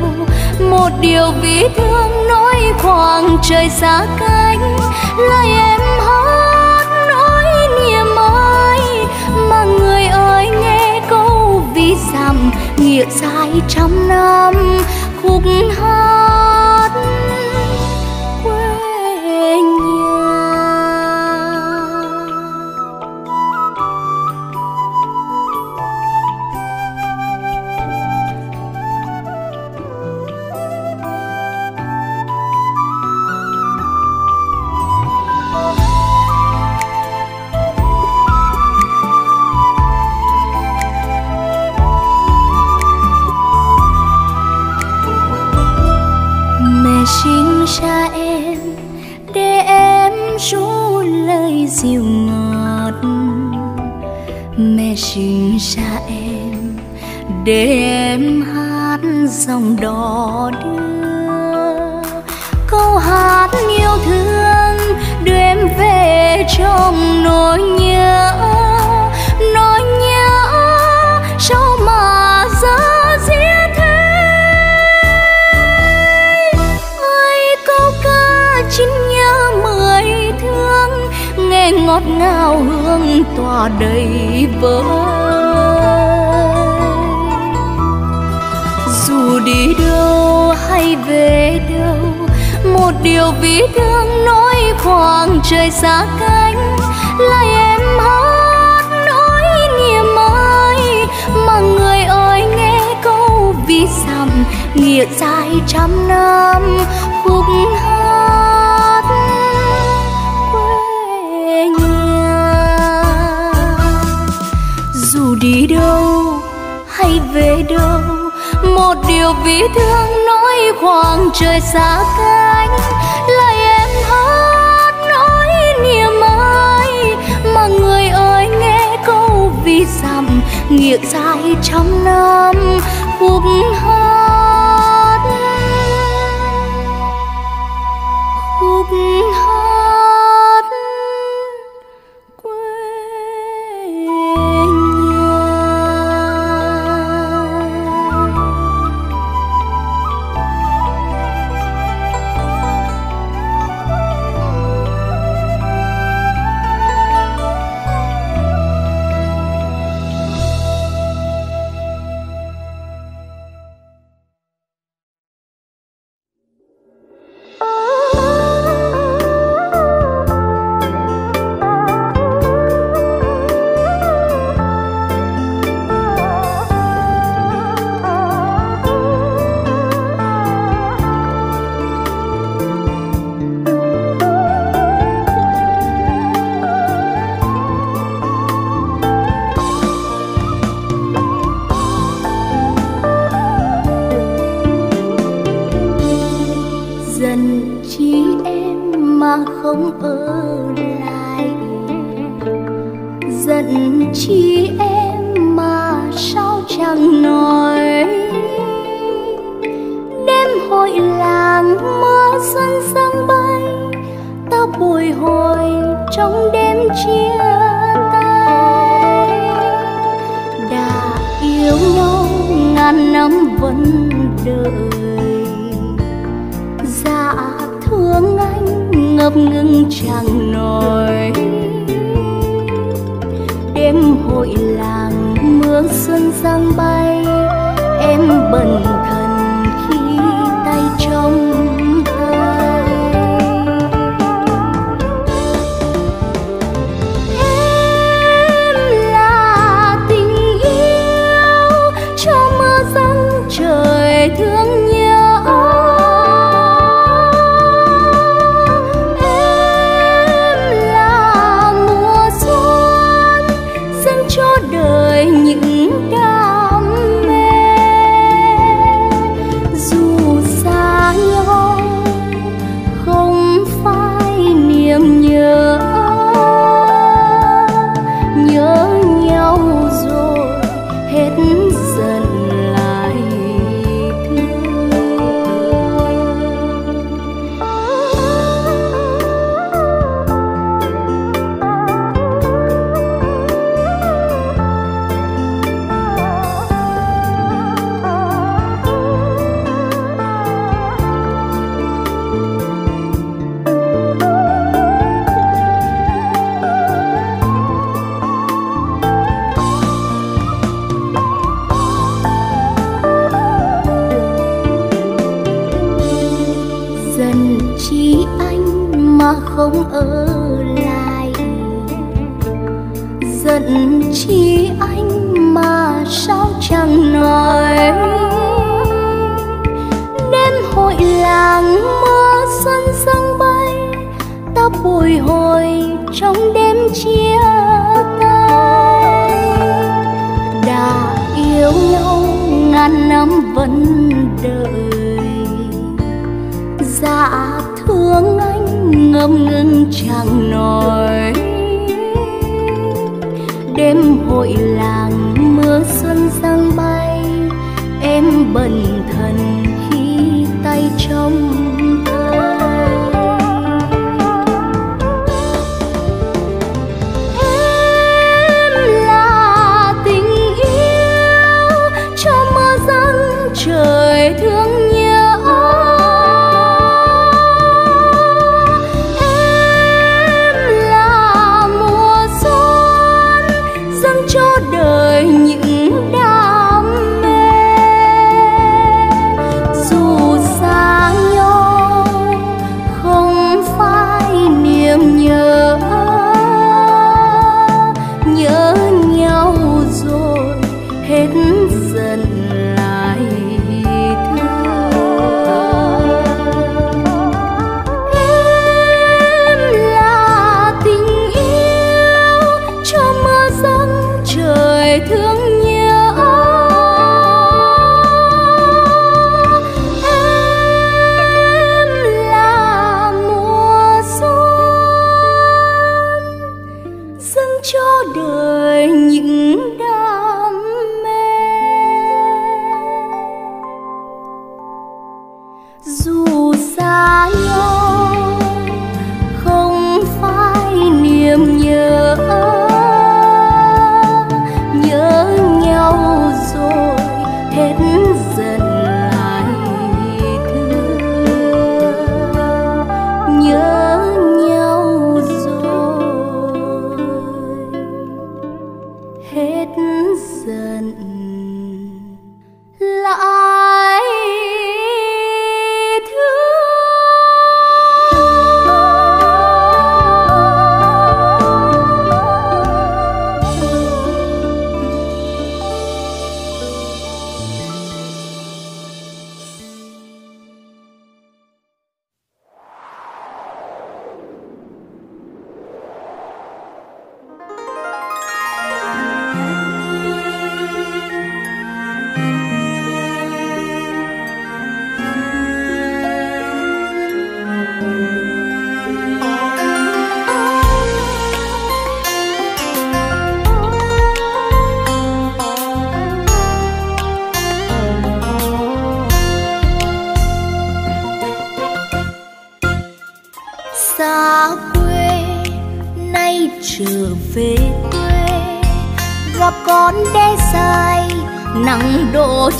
một điều vì thương nỗi khoảng trời xa cánh, lời em hát nỗi niềm ơi. Mà người ơi nghe câu ví dặm nghĩa dài trăm năm khúc hát. Cha em để em ru lời dịu ngọt. Mẹ sinh ra em để em hát dòng đò đưa, câu hát yêu thương đưa em về trong nỗi nhớ, nỗi nhớ sao mà giá diết. Chín nhớ mười thương nghe ngọt ngào hương tỏa đầy vơi. Dù đi đâu hay về đâu, một điều vì thương nỗi khoảng trời xa cánh, lời em hát nỗi niềm ơi. Mà người ơi nghe câu ví dặm nghĩa dài trăm năm khúc hát. Dù đi đâu hay về đâu, một điều vì thương nỗi khoảng trời xa cánh, lời em hát nỗi niềm ơi. Mà người ơi nghe câu ví dặm nghĩa dài trăm năm khúc hát, khúc hát. Thương nhau không ở lại, giận chi anh mà sao chẳng nói. Đêm hội làng mơ xuân dâng bay, ta bồi hồi trong đêm chia tay. Đã yêu nhau ngàn năm vẫn đợi, dạ thương anh ngâm ngưng chẳng nổi. Đêm hội làng mưa xuân giăng bay, em bần thần khi tay trong tay. Em là tình yêu cho mưa giăng trời thương.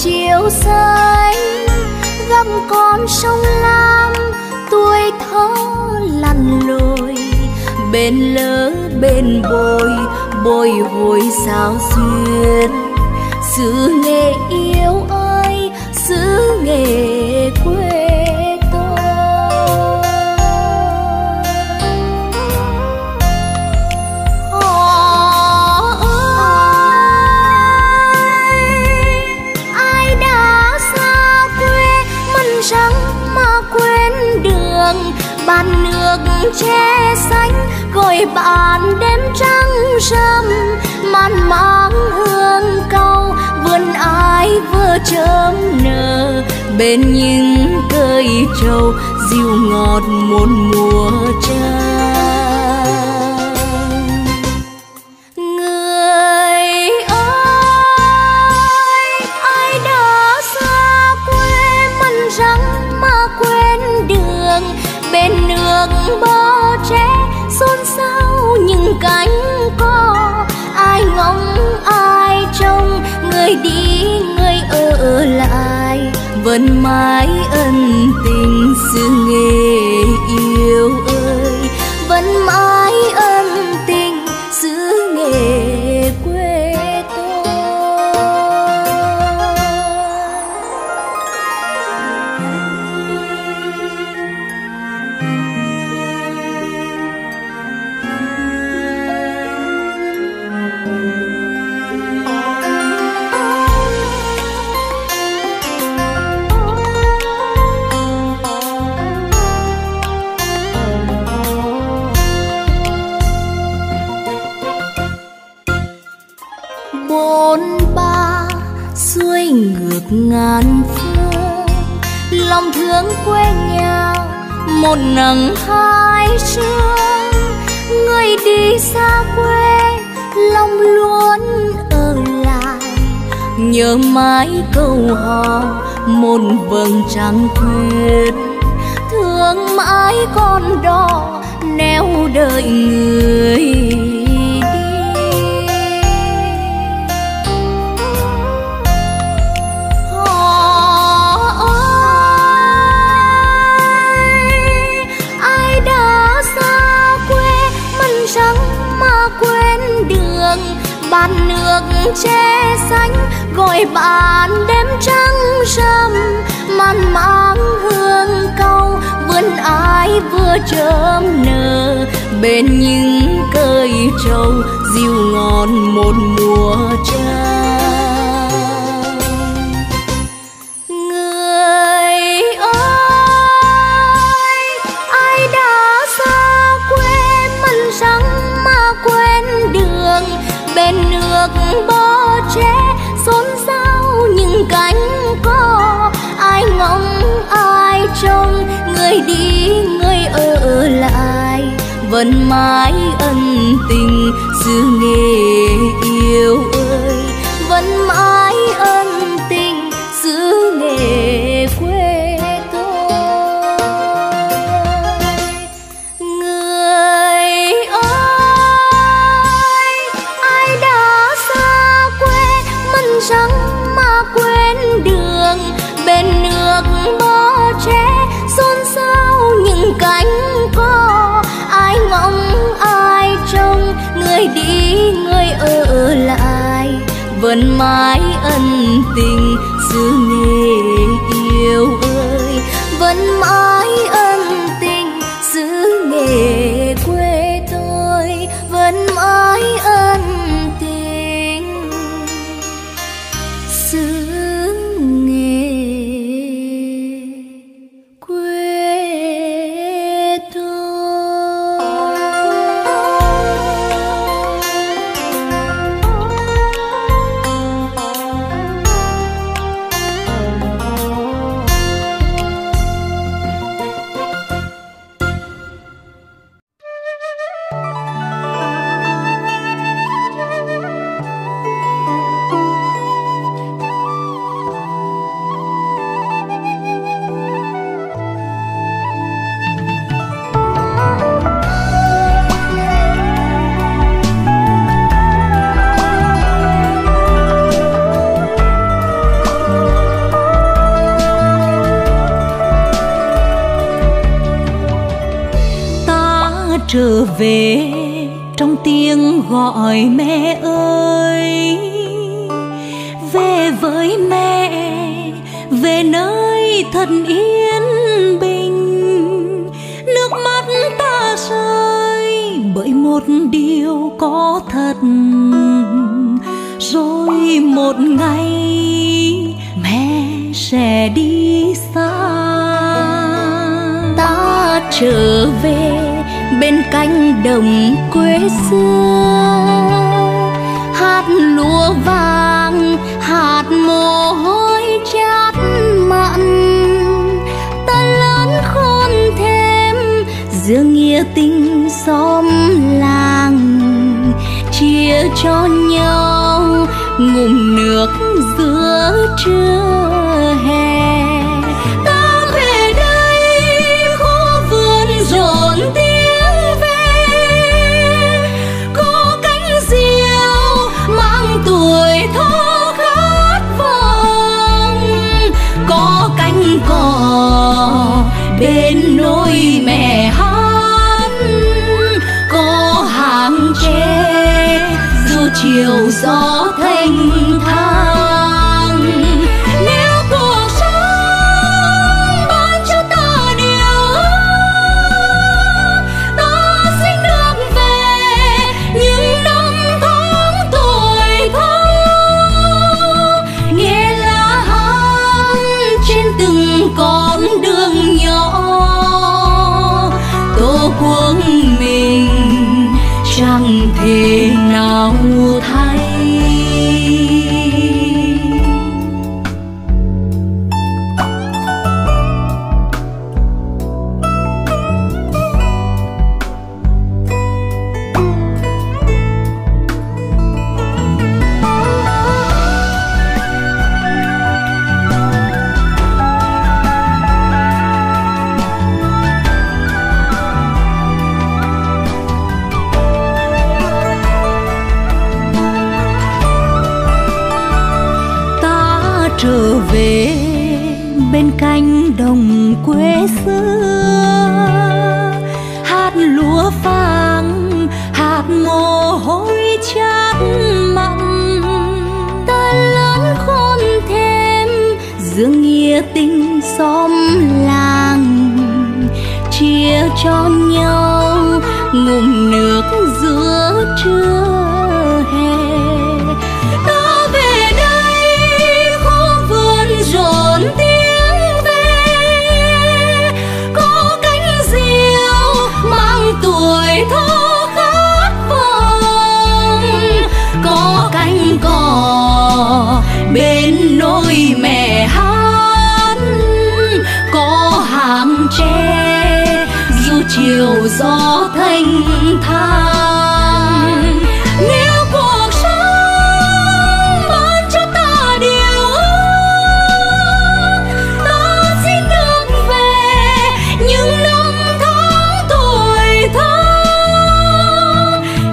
Chiều xanh gặp con sông Lam, tuổi thơ lăn lội bên lỡ bên bồi, bồi hồi sao duyên xứ Nghệ yêu ơi, xứ Nghệ quê bàn nước che xanh, gọi bạn đêm trăng rằm man máng hương cau, vườn ai vừa chớm nở bên những cây trầu dịu ngọt một mùa trăng. Người ơi, ai đã xa quê mình rằng mà quên đường. Bên nước bờ tre xôn xao những cánh cò, ai ngóng ai trông, người đi người ở lại vẫn mãi ân tình xứ Nghệ yêu ơi, vẫn mãi ân tình xứ Nghệ quê. ngàn phương, lòng thương quê nhà một nắng hai sương. Người đi xa quê lòng luôn ở lại, nhớ mãi câu hò một vầng trăng khuyết. Thương mãi con đò neo đợi người. Bàn nước che xanh gọi bạn đêm trăng rằm, màn mang hương cau vườn ái vừa chớm nở bên những cây trầu dịu ngọt một mùa trăng. Người ơi, ai đã xa quê mặn rằng mà quên đường. Bên nước bó tre xôn xao những cánh cò, ai ngóng ai trông, người đi người ở lại vẫn mãi ân tình xứ Nghệ yêu ơi, vẫn mãi ân tình xứ Nghệ quê tôi. Người ơi, ai đã xa quê mặn rằng mà quên đường. Bên nước bó tre xôn xao những cánh cò, ai ngóng ai trông, người đi người ở lại vẫn mãi ân tình xứ Nghệ yêu ơi, vẫn mãi ân tình xứ Nghệ quê tôi, vẫn mãi ân tình xứ Nghệ quê tôi. Trở về trong tiếng gọi mẹ ơi, về với mẹ, về nơi thật yên bình. Nước mắt ta rơi bởi một điều có thật, rồi một ngày mẹ sẽ đi xa. Ta trở về bên cánh đồng quê xưa, hát lúa vàng, hạt mồ hôi chát mặn. Ta lớn khôn thêm giữa nghĩa tình xóm làng, chia cho nhau ngụm nước giữa trưa hè. Ta về đây khu vườn rộn tiếng tuổi thơ khát vọng, có cánh cò bên nôi mẹ hát, có hàng tre dù chiều gió thanh thang. Nếu cuộc sống ban cho ta điều ta xin được về những năm tháng tuổi thơ, nghe lá hát trên từng con đường nhỏ. Tổ quốc mình chẳng thể nào thay. bên cánh đồng quê xưa, hát lúa vàng, hạt mồ hôi chát mặn. Ta lớn khôn thêm dưỡng nghĩa tình xóm làng, chia cho nhau ngụm nước giữa trưa. Chiều gió thanh thang, nếu cuộc sống ban cho ta điều ước, ta xin được về những năm tháng tuổi thơ.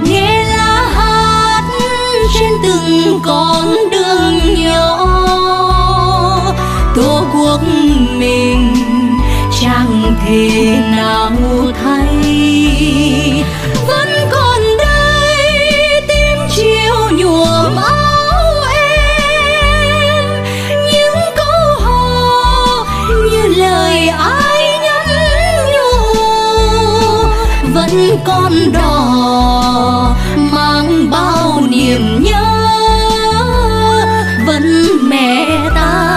Nghe lá hát trên từng con đường nhỏ, tổ quốc mình chẳng thể nào thay. Vẫn còn đây tim chiều nhuộm áo em, những câu hò như lời ai nhắn nhủ, vẫn còn đỏ mang bao niềm nhớ. Vẫn mẹ ta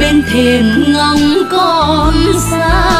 bên thềm ngóng con xa.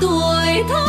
Tuổi thơ